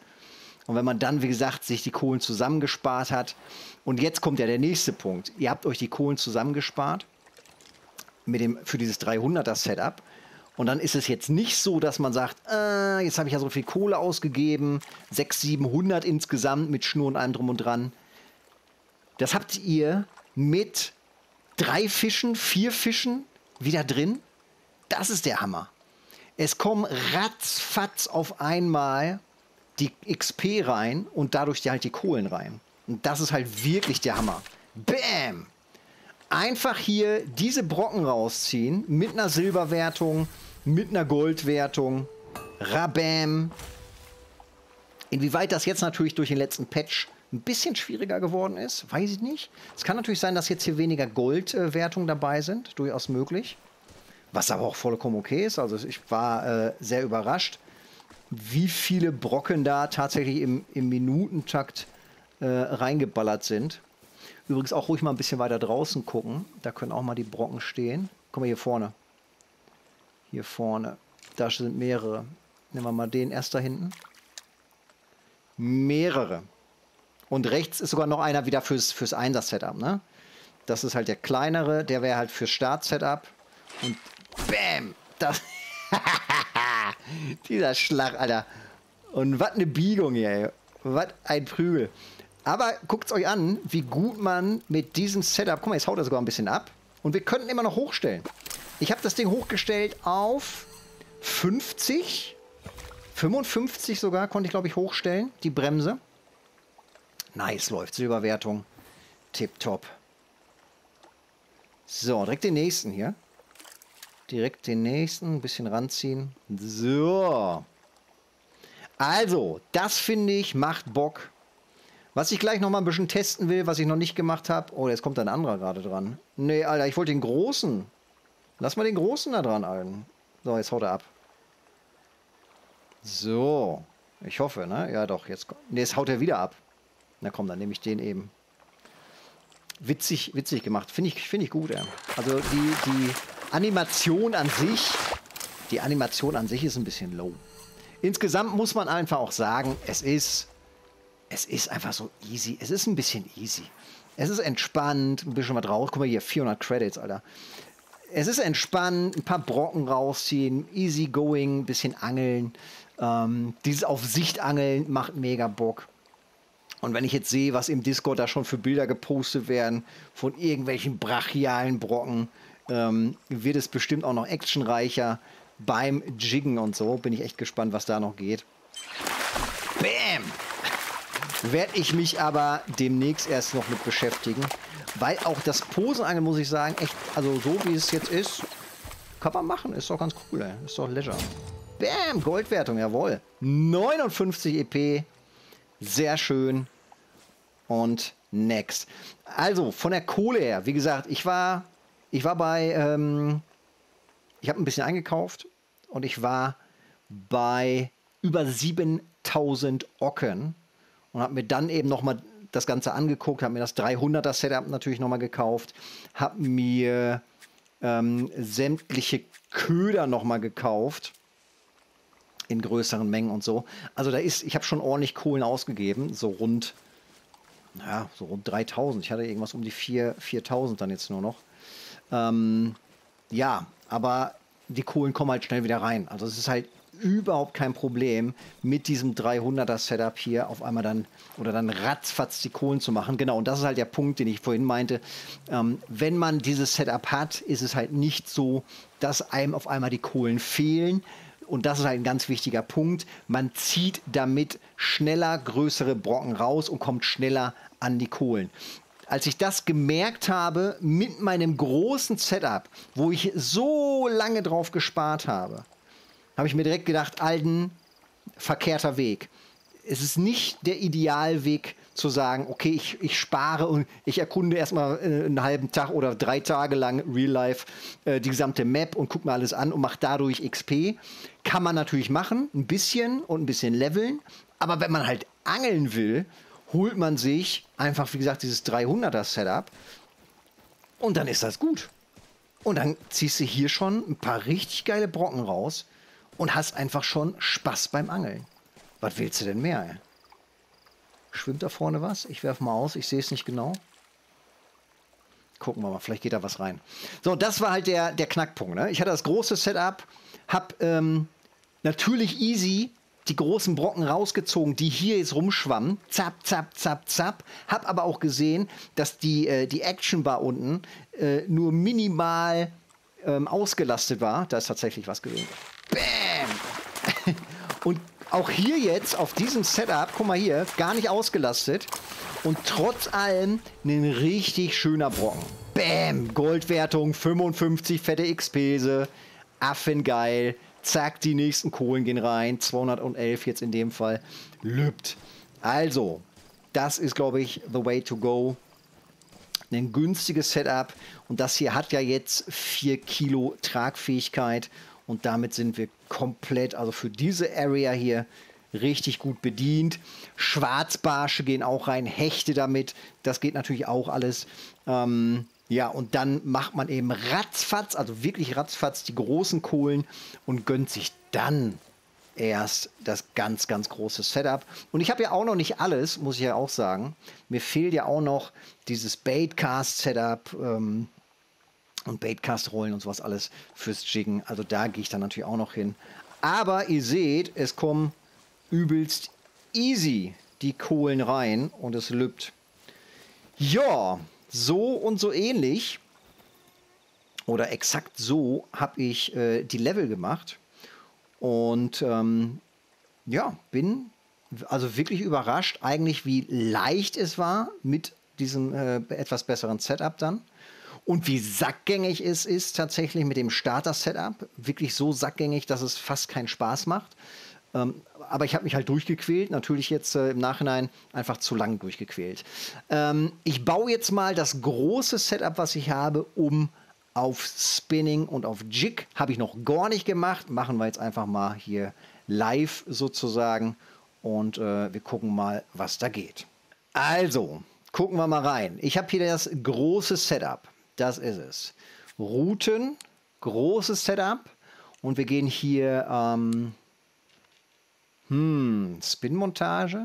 Und wenn man dann, wie gesagt, sich die Kohlen zusammengespart hat. Und jetzt kommt ja der nächste Punkt. Ihr habt euch die Kohlen zusammengespart. Mit dem, für dieses dreihunderter-Setup. Und dann ist es jetzt nicht so, dass man sagt, äh, jetzt habe ich ja so viel Kohle ausgegeben, sechshundert, siebenhundert insgesamt mit Schnur und allem drum und dran. Das habt ihr mit drei Fischen, vier Fischen wieder drin. Das ist der Hammer. Es kommen ratzfatz auf einmal die X P rein und dadurch halt die Kohlen rein. Und das ist halt wirklich der Hammer. Bäm! Einfach hier diese Brocken rausziehen, mit einer Silberwertung, mit einer Goldwertung, rabam. Inwieweit das jetzt natürlich durch den letzten Patch ein bisschen schwieriger geworden ist, weiß ich nicht. Es kann natürlich sein, dass jetzt hier weniger Goldwertungen dabei sind, durchaus möglich. Was aber auch vollkommen okay ist, also ich war äh, sehr überrascht, wie viele Brocken da tatsächlich im, im Minutentakt äh, reingeballert sind. Übrigens auch ruhig mal ein bisschen weiter draußen gucken. Da können auch mal die Brocken stehen. Guck mal hier vorne. Hier vorne. Da sind mehrere. Nehmen wir mal den erst da hinten. Mehrere. Und rechts ist sogar noch einer wieder fürs, fürs Einser-Setup, ne? Das ist halt der kleinere. Der wäre halt fürs Start-Setup. Und bäm! Das dieser Schlag, Alter. Und was eine Biegung hier, ey. Was ein Prügel. Aber guckt es euch an, wie gut man mit diesem Setup... Guck mal, jetzt haut er sogar ein bisschen ab. Und wir könnten immer noch hochstellen. Ich habe das Ding hochgestellt auf fünfzig. fünfundfünfzig sogar konnte ich, glaube ich, hochstellen. Die Bremse. Nice, läuft. Silberwertung. Tipptopp. So, direkt den nächsten hier. Direkt den nächsten. Ein bisschen ranziehen. So. Also, das finde ich, macht Bock. Was ich gleich noch mal ein bisschen testen will, was ich noch nicht gemacht habe. Oh, jetzt kommt da ein anderer gerade dran. Nee, Alter, ich wollte den Großen. Lass mal den Großen da dran, Alter. So, jetzt haut er ab. So. Ich hoffe, ne? Ja, doch. Jetzt, nee, jetzt haut er wieder ab. Na komm, dann nehme ich den eben. Witzig, witzig gemacht. Finde ich, finde ich gut, ey. Also die, die Animation an sich, die Animation an sich ist ein bisschen low. Insgesamt muss man einfach auch sagen, es ist... Es ist einfach so easy. Es ist ein bisschen easy. Es ist entspannt. Ein bisschen was raus. Guck mal hier, vierhundert Credits, Alter. Es ist entspannt. Ein paar Brocken rausziehen. Easy going. Ein bisschen angeln. Ähm, dieses auf Sicht angeln macht mega Bock. Und wenn ich jetzt sehe, was im Discord da schon für Bilder gepostet werden von irgendwelchen brachialen Brocken, ähm, wird es bestimmt auch noch actionreicher beim Jiggen und so. Bin ich echt gespannt, was da noch geht. Bam! Werde ich mich aber demnächst erst noch mit beschäftigen. Weil auch das Posenangeln, muss ich sagen, echt, also so wie es jetzt ist, kann man machen. Ist doch ganz cool, ey. Ist doch leisure. Bam, Goldwertung, jawohl. neunundfünfzig E P. Sehr schön. Und next. Also, von der Kohle her, wie gesagt, ich war, ich war bei, ähm, ich habe ein bisschen eingekauft. Und ich war bei über siebentausend Ocken. Und habe mir dann eben nochmal das Ganze angeguckt, habe mir das dreihunderter-Setup natürlich nochmal gekauft, habe mir ähm, sämtliche Köder nochmal gekauft, in größeren Mengen und so. Also da ist, ich habe schon ordentlich Kohlen ausgegeben, so rund, naja, so rund dreitausend. Ich hatte irgendwas um die viertausend dann jetzt nur noch. Ähm, ja, aber die Kohlen kommen halt schnell wieder rein. Also es ist halt überhaupt kein Problem, mit diesem dreihunderter-Setup hier auf einmal dann oder dann ratzfatz die Kohlen zu machen. Genau, und das ist halt der Punkt, den ich vorhin meinte. Ähm, wenn man dieses Setup hat, ist es halt nicht so, dass einem auf einmal die Kohlen fehlen. Und das ist halt ein ganz wichtiger Punkt. Man zieht damit schneller größere Brocken raus und kommt schneller an die Kohlen. Als ich das gemerkt habe mit meinem großen Setup, wo ich so lange drauf gespart habe, habe ich mir direkt gedacht, Alten, verkehrter Weg. Es ist nicht der Idealweg, zu sagen, okay, ich, ich spare und ich erkunde erstmal äh, einen halben Tag oder drei Tage lang Real Life äh, die gesamte Map und gucke mir alles an und mache dadurch X P. Kann man natürlich machen, ein bisschen und ein bisschen leveln. Aber wenn man halt angeln will, holt man sich einfach, wie gesagt, dieses dreihunderter-Setup und dann ist das gut. Und dann ziehst du hier schon ein paar richtig geile Brocken raus und hast einfach schon Spaß beim Angeln. Was willst du denn mehr, ey? Schwimmt da vorne was? Ich werfe mal aus, ich sehe es nicht genau. Gucken wir mal, vielleicht geht da was rein. So, das war halt der, der Knackpunkt, ne? Ich hatte das große Setup, habe ähm, natürlich easy die großen Brocken rausgezogen, die hier jetzt rumschwammen. Zapp, zapp, zapp, zapp. Hab aber auch gesehen, dass die, äh, die Action-Bar unten äh, nur minimal ähm, ausgelastet war. Da ist tatsächlich was gewesen. Bam! Und auch hier jetzt auf diesem Setup, guck mal hier, gar nicht ausgelastet. Und trotz allem ein richtig schöner Brocken. Bam! Goldwertung, fünfundfünfzig, fette X P-se. Affengeil. Zack, die nächsten Kohlen gehen rein. zweihundertelf jetzt in dem Fall. Lübt. Also, das ist, glaube ich, the way to go. Ein günstiges Setup. Und das hier hat ja jetzt vier Kilo Tragfähigkeit. Und damit sind wir komplett, also für diese Area hier, richtig gut bedient. Schwarzbarsche gehen auch rein. Hechte damit. Das geht natürlich auch alles. Ähm... Ja, und dann macht man eben ratzfatz, also wirklich ratzfatz, die großen Kohlen und gönnt sich dann erst das ganz, ganz große Setup. Und ich habe ja auch noch nicht alles, muss ich ja auch sagen. Mir fehlt ja auch noch dieses Baitcast-Setup ähm, und Baitcast-Rollen und sowas alles fürs Jiggen. Also da gehe ich dann natürlich auch noch hin. Aber ihr seht, es kommen übelst easy die Kohlen rein und es lübt. Ja, so und so ähnlich oder exakt so habe ich äh, die Level gemacht und ähm, ja, bin also wirklich überrascht eigentlich, wie leicht es war mit diesem äh, etwas besseren Setup dann und wie sackgängig es ist tatsächlich mit dem Starter-Setup. Wirklich so sackgängig, dass es fast keinen Spaß macht. Ähm, aber ich habe mich halt durchgequält, natürlich jetzt äh, im Nachhinein einfach zu lang durchgequält. Ähm, ich baue jetzt mal das große Setup, was ich habe, um auf Spinning und auf Jig. Habe ich noch gar nicht gemacht, machen wir jetzt einfach mal hier live sozusagen und äh, wir gucken mal, was da geht. Also, gucken wir mal rein. Ich habe hier das große Setup, das ist es. Routen, großes Setup und wir gehen hier... Ähm, Hm, Spin-Montage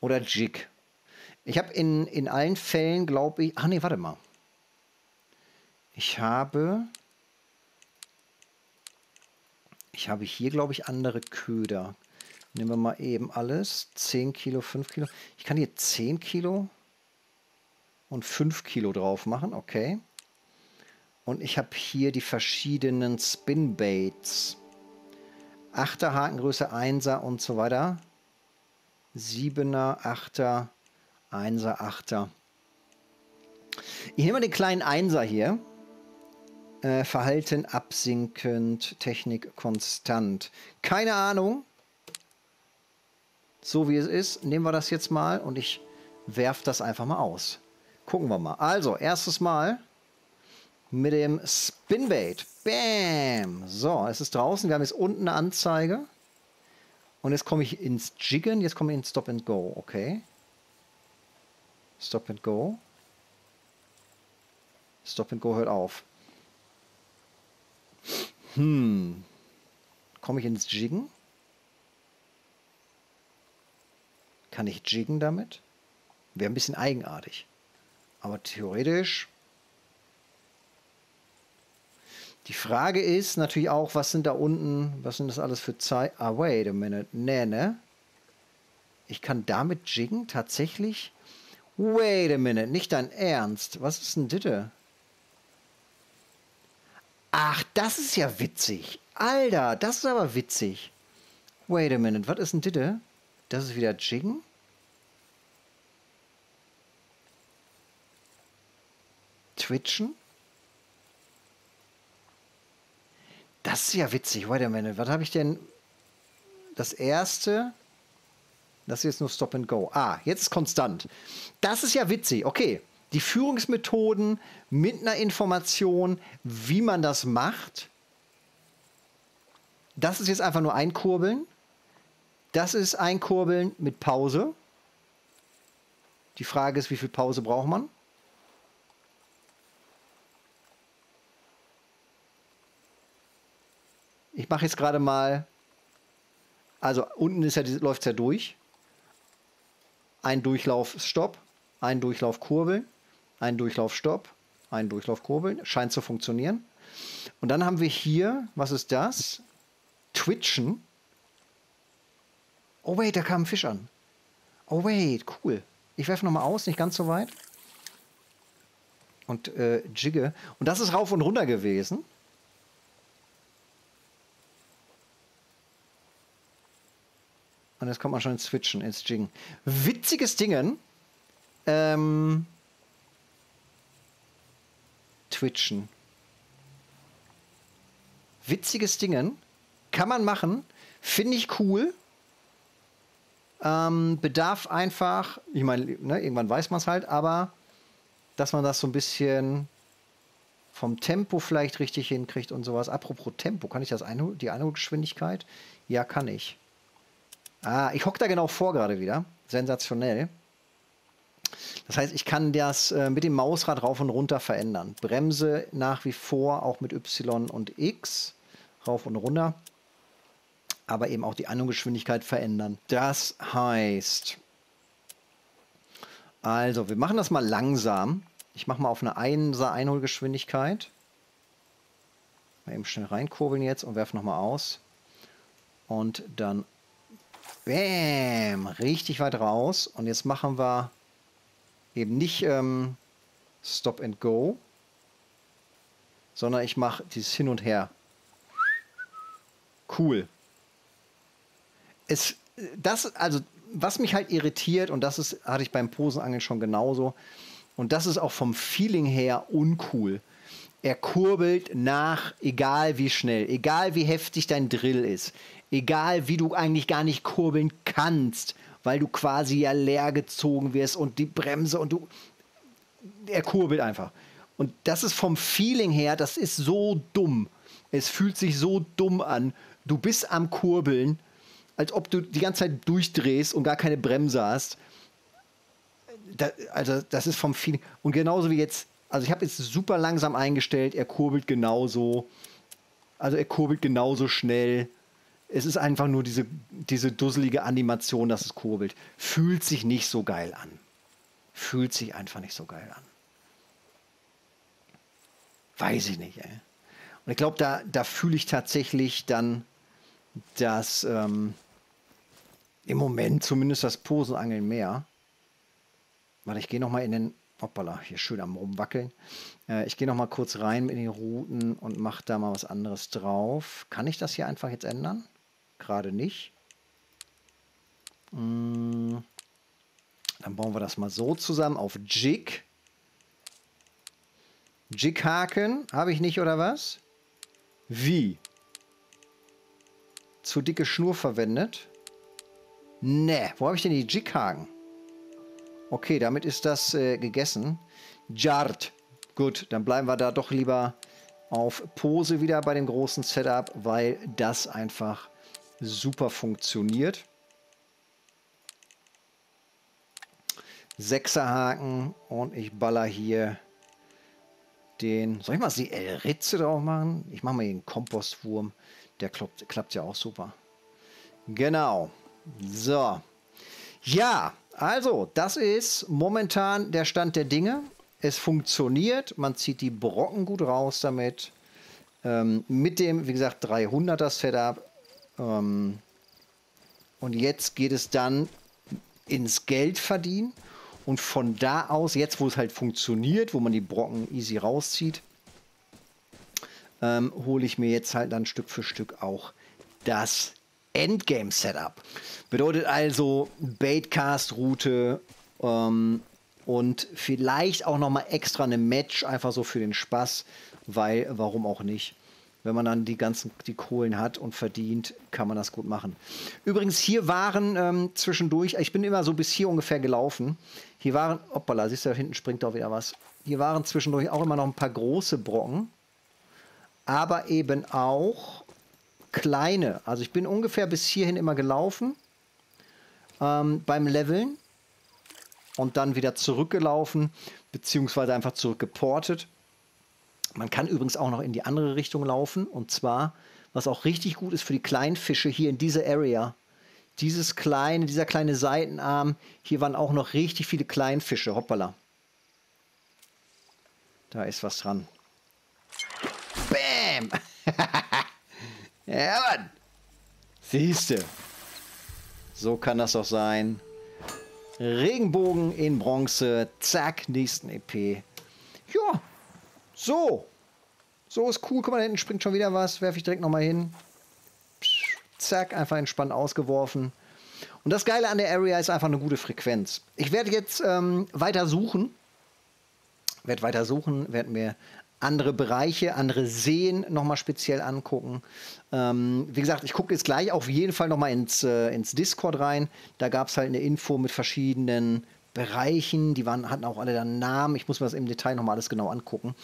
oder Jig? Ich habe in, in allen Fällen, glaube ich... Ach nee, warte mal. Ich habe... Ich habe hier, glaube ich, andere Köder. Nehmen wir mal eben alles. zehn Kilo, fünf Kilo. Ich kann hier zehn Kilo und fünf Kilo drauf machen. Okay. Und ich habe hier die verschiedenen Spin-Baits. Achter, Hakengröße, Einser und so weiter. Siebener, Achter, Einser, Achter. Ich nehme mal den kleinen Einser hier. Äh, Verhalten absinkend, Technik konstant. Keine Ahnung. So wie es ist, nehmen wir das jetzt mal und ich werfe das einfach mal aus. Gucken wir mal. Also, erstes Mal mit dem Spinbait. Bam! So, es ist draußen. Wir haben jetzt unten eine Anzeige. Und jetzt komme ich ins Jiggen. Jetzt komme ich ins Stop and Go. Okay. Stop and Go. Stop and Go hört auf. Hm. Komme ich ins Jiggen? Kann ich jiggen damit? Wäre ein bisschen eigenartig. Aber theoretisch... Die Frage ist natürlich auch, was sind da unten, was sind das alles für Zeit? Ah, wait a minute. Nee, ne? Ich kann damit jiggen? Tatsächlich? Wait a minute. Nicht dein Ernst. Was ist denn ditte? Ach, das ist ja witzig. Alter, das ist aber witzig. Wait a minute. Was ist denn ditte? Das ist wieder jiggen? Twitchen? Das ist ja witzig. Wait a minute. Was habe ich denn? Das erste Das hier ist nur Stop and Go. Ah, jetzt ist konstant. Das ist ja witzig. Okay, die Führungsmethoden mit einer Information, wie man das macht. Das ist jetzt einfach nur Einkurbeln. Das ist Einkurbeln mit Pause. Die Frage ist, wie viel Pause braucht man? Ich mache jetzt gerade mal, also unten ist ja, läuft es ja durch. Ein Durchlauf Stopp, ein Durchlauf Kurbeln, ein Durchlauf Stopp, ein Durchlauf Kurbeln. Scheint zu funktionieren. Und dann haben wir hier, was ist das? Twitchen. Oh wait, da kam ein Fisch an. Oh wait, cool. Ich werfe nochmal aus, nicht ganz so weit. Und äh, jigge. Und das ist rauf und runter gewesen. Und jetzt kommt man schon ins Switchen, ins Jiggen. Witziges Dingen. Ähm, Twitchen. Witziges Dingen. Kann man machen. Finde ich cool. Ähm, bedarf einfach, ich meine, ne, irgendwann weiß man es halt, aber dass man das so ein bisschen vom Tempo vielleicht richtig hinkriegt und sowas. Apropos Tempo, kann ich das einholen? Die Einholgeschwindigkeit? Ja, kann ich. Ah, ich hocke da genau vor gerade wieder. Sensationell. Das heißt, ich kann das äh, mit dem Mausrad rauf und runter verändern. Bremse nach wie vor auch mit Y und X. Rauf und runter. Aber eben auch die Einholgeschwindigkeit verändern. Das heißt, also wir machen das mal langsam. Ich mache mal auf eine Einser Einholgeschwindigkeit. Mal eben schnell reinkurbeln jetzt und werfe nochmal aus. Und dann, bäm, richtig weit raus. Und jetzt machen wir eben nicht ähm, Stop and Go, sondern ich mache dieses Hin und Her. Cool. Es, das, also, was mich halt irritiert, und das ist, hatte ich beim Posenangeln schon genauso, und das ist auch vom Feeling her uncool. Er kurbelt nach, egal wie schnell, egal wie heftig dein Drill ist, egal wie du eigentlich gar nicht kurbeln kannst, weil du quasi ja leer gezogen wirst und die Bremse und du, er kurbelt einfach. Und das ist vom Feeling her, das ist so dumm. Es fühlt sich so dumm an. Du bist am Kurbeln, als ob du die ganze Zeit durchdrehst und gar keine Bremse hast. Da, also das ist vom Feeling. Und genauso wie jetzt, also ich habe jetzt super langsam eingestellt, er kurbelt genauso. Also er kurbelt genauso schnell. Es ist einfach nur diese, diese dusselige Animation, dass es kurbelt. Fühlt sich nicht so geil an. Fühlt sich einfach nicht so geil an. Weiß ich nicht, ey. Und ich glaube, da, da fühle ich tatsächlich dann, dass ähm, im Moment zumindest das Posenangeln mehr. Warte, ich gehe nochmal in den, hoppala, hier schön am Rumwackeln. Äh, ich gehe nochmal kurz rein in die Routen und mache da mal was anderes drauf. Kann ich das hier einfach jetzt ändern? Gerade nicht. Mm, dann bauen wir das mal so zusammen auf Jig. Jig-Haken habe ich nicht, oder was? Wie? Zu dicke Schnur verwendet. Ne, wo habe ich denn die Jighaken? Okay, damit ist das äh, gegessen. Jard. Gut, dann bleiben wir da doch lieber auf Pose wieder bei dem großen Setup, weil das einfach super funktioniert. Sechserhaken und ich baller hier den... Soll ich mal die L-Ritze drauf machen? Ich mache mal hier einen Kompostwurm. Der klappt, klappt ja auch super. Genau. So. Ja, also, das ist momentan der Stand der Dinge. Es funktioniert. Man zieht die Brocken gut raus damit. Ähm, mit dem, wie gesagt, dreihunderter Setup. Ähm, und jetzt geht es dann ins Geld verdienen. Und von da aus, jetzt wo es halt funktioniert, wo man die Brocken easy rauszieht, Ähm, hole ich mir jetzt halt dann Stück für Stück auch das Endgame-Setup. Bedeutet also Baitcast-Route ähm, und vielleicht auch nochmal extra eine Match, einfach so für den Spaß, weil, warum auch nicht. Wenn man dann die ganzen die Kohlen hat und verdient, kann man das gut machen. Übrigens, hier waren ähm, zwischendurch, ich bin immer so bis hier ungefähr gelaufen. Hier waren, hoppala, siehst du, da hinten springt auch wieder was. Hier waren zwischendurch auch immer noch ein paar große Brocken. Aber eben auch kleine. Also ich bin ungefähr bis hierhin immer gelaufen. Ähm, beim Leveln. Und dann wieder zurückgelaufen. Beziehungsweise einfach zurückgeportet. Man kann übrigens auch noch in die andere Richtung laufen. Und zwar, was auch richtig gut ist für die kleinen Fische hier in dieser Area. Dieses kleine, dieser kleine Seitenarm. Hier waren auch noch richtig viele Kleinfische. Hoppala. Da ist was dran. Bäm! Ja, Mann! Siehste. So kann das doch sein. Regenbogen in Bronze. Zack, nächsten E P. Ja. So. So ist cool. Guck mal, da hinten springt schon wieder was. Werfe ich direkt nochmal hin. Psch, zack, einfach entspannt ausgeworfen. Und das Geile an der Area ist einfach eine gute Frequenz. Ich werde jetzt ähm, weiter suchen. Werde weiter suchen. Werde mir andere Bereiche, andere Seen nochmal speziell angucken. Ähm, wie gesagt, ich gucke jetzt gleich auf jeden Fall nochmal ins, äh, ins Discord rein. Da gab es halt eine Info mit verschiedenen Bereichen, die waren, hatten auch alle dann Namen. Ich muss mir das im Detail nochmal alles genau angucken.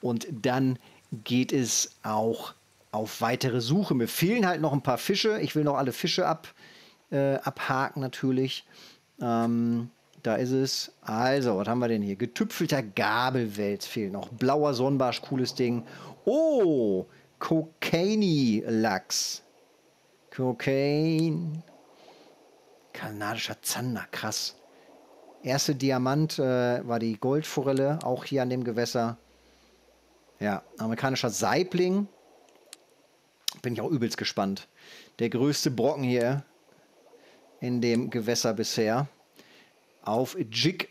Und dann geht es auch auf weitere Suche. Mir fehlen halt noch ein paar Fische. Ich will noch alle Fische ab, äh, abhaken natürlich. Ähm, da ist es. Also, was haben wir denn hier? Getüpfelter Gabelwels fehlt noch. Blauer Sonnenbarsch, cooles Ding. Oh, Kokaini-Lachs. Kokain. Kanadischer Zander, krass. Erste Diamant äh, war die Goldforelle, auch hier an dem Gewässer. Ja, amerikanischer Saibling. Bin ich auch übelst gespannt. Der größte Brocken hier in dem Gewässer bisher. Auf Jig,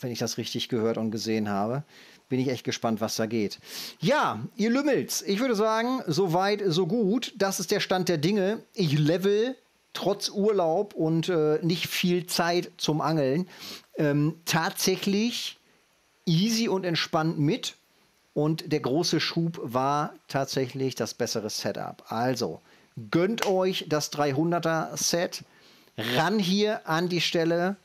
wenn ich das richtig gehört und gesehen habe. Bin ich echt gespannt, was da geht. Ja, ihr Lümmels, ich würde sagen, so weit, so gut. Das ist der Stand der Dinge. Ich level trotz Urlaub und äh, nicht viel Zeit zum Angeln. Ähm, tatsächlich easy und entspannt mit, und der große Schub war tatsächlich das bessere Setup. Also gönnt euch das dreihunderter Set, ran hier an die Stelle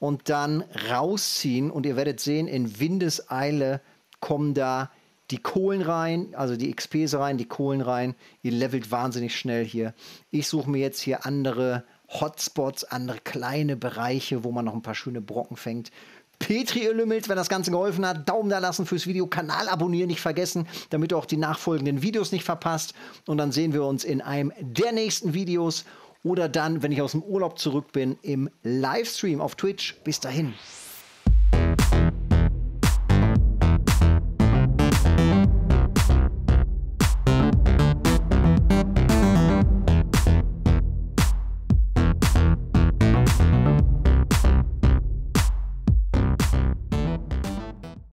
und dann rausziehen, und ihr werdet sehen, in Windeseile kommen da die Kohlen rein, also die X Ps rein, die Kohlen rein. Ihr levelt wahnsinnig schnell hier. Ich suche mir jetzt hier andere Hotspots, andere kleine Bereiche, wo man noch ein paar schöne Brocken fängt. Petri, ihr Lümmels, wenn das Ganze geholfen hat, Daumen da lassen fürs Video, Kanal abonnieren nicht vergessen, damit ihr auch die nachfolgenden Videos nicht verpasst. Und dann sehen wir uns in einem der nächsten Videos oder dann, wenn ich aus dem Urlaub zurück bin, im Livestream auf Twitch. Bis dahin.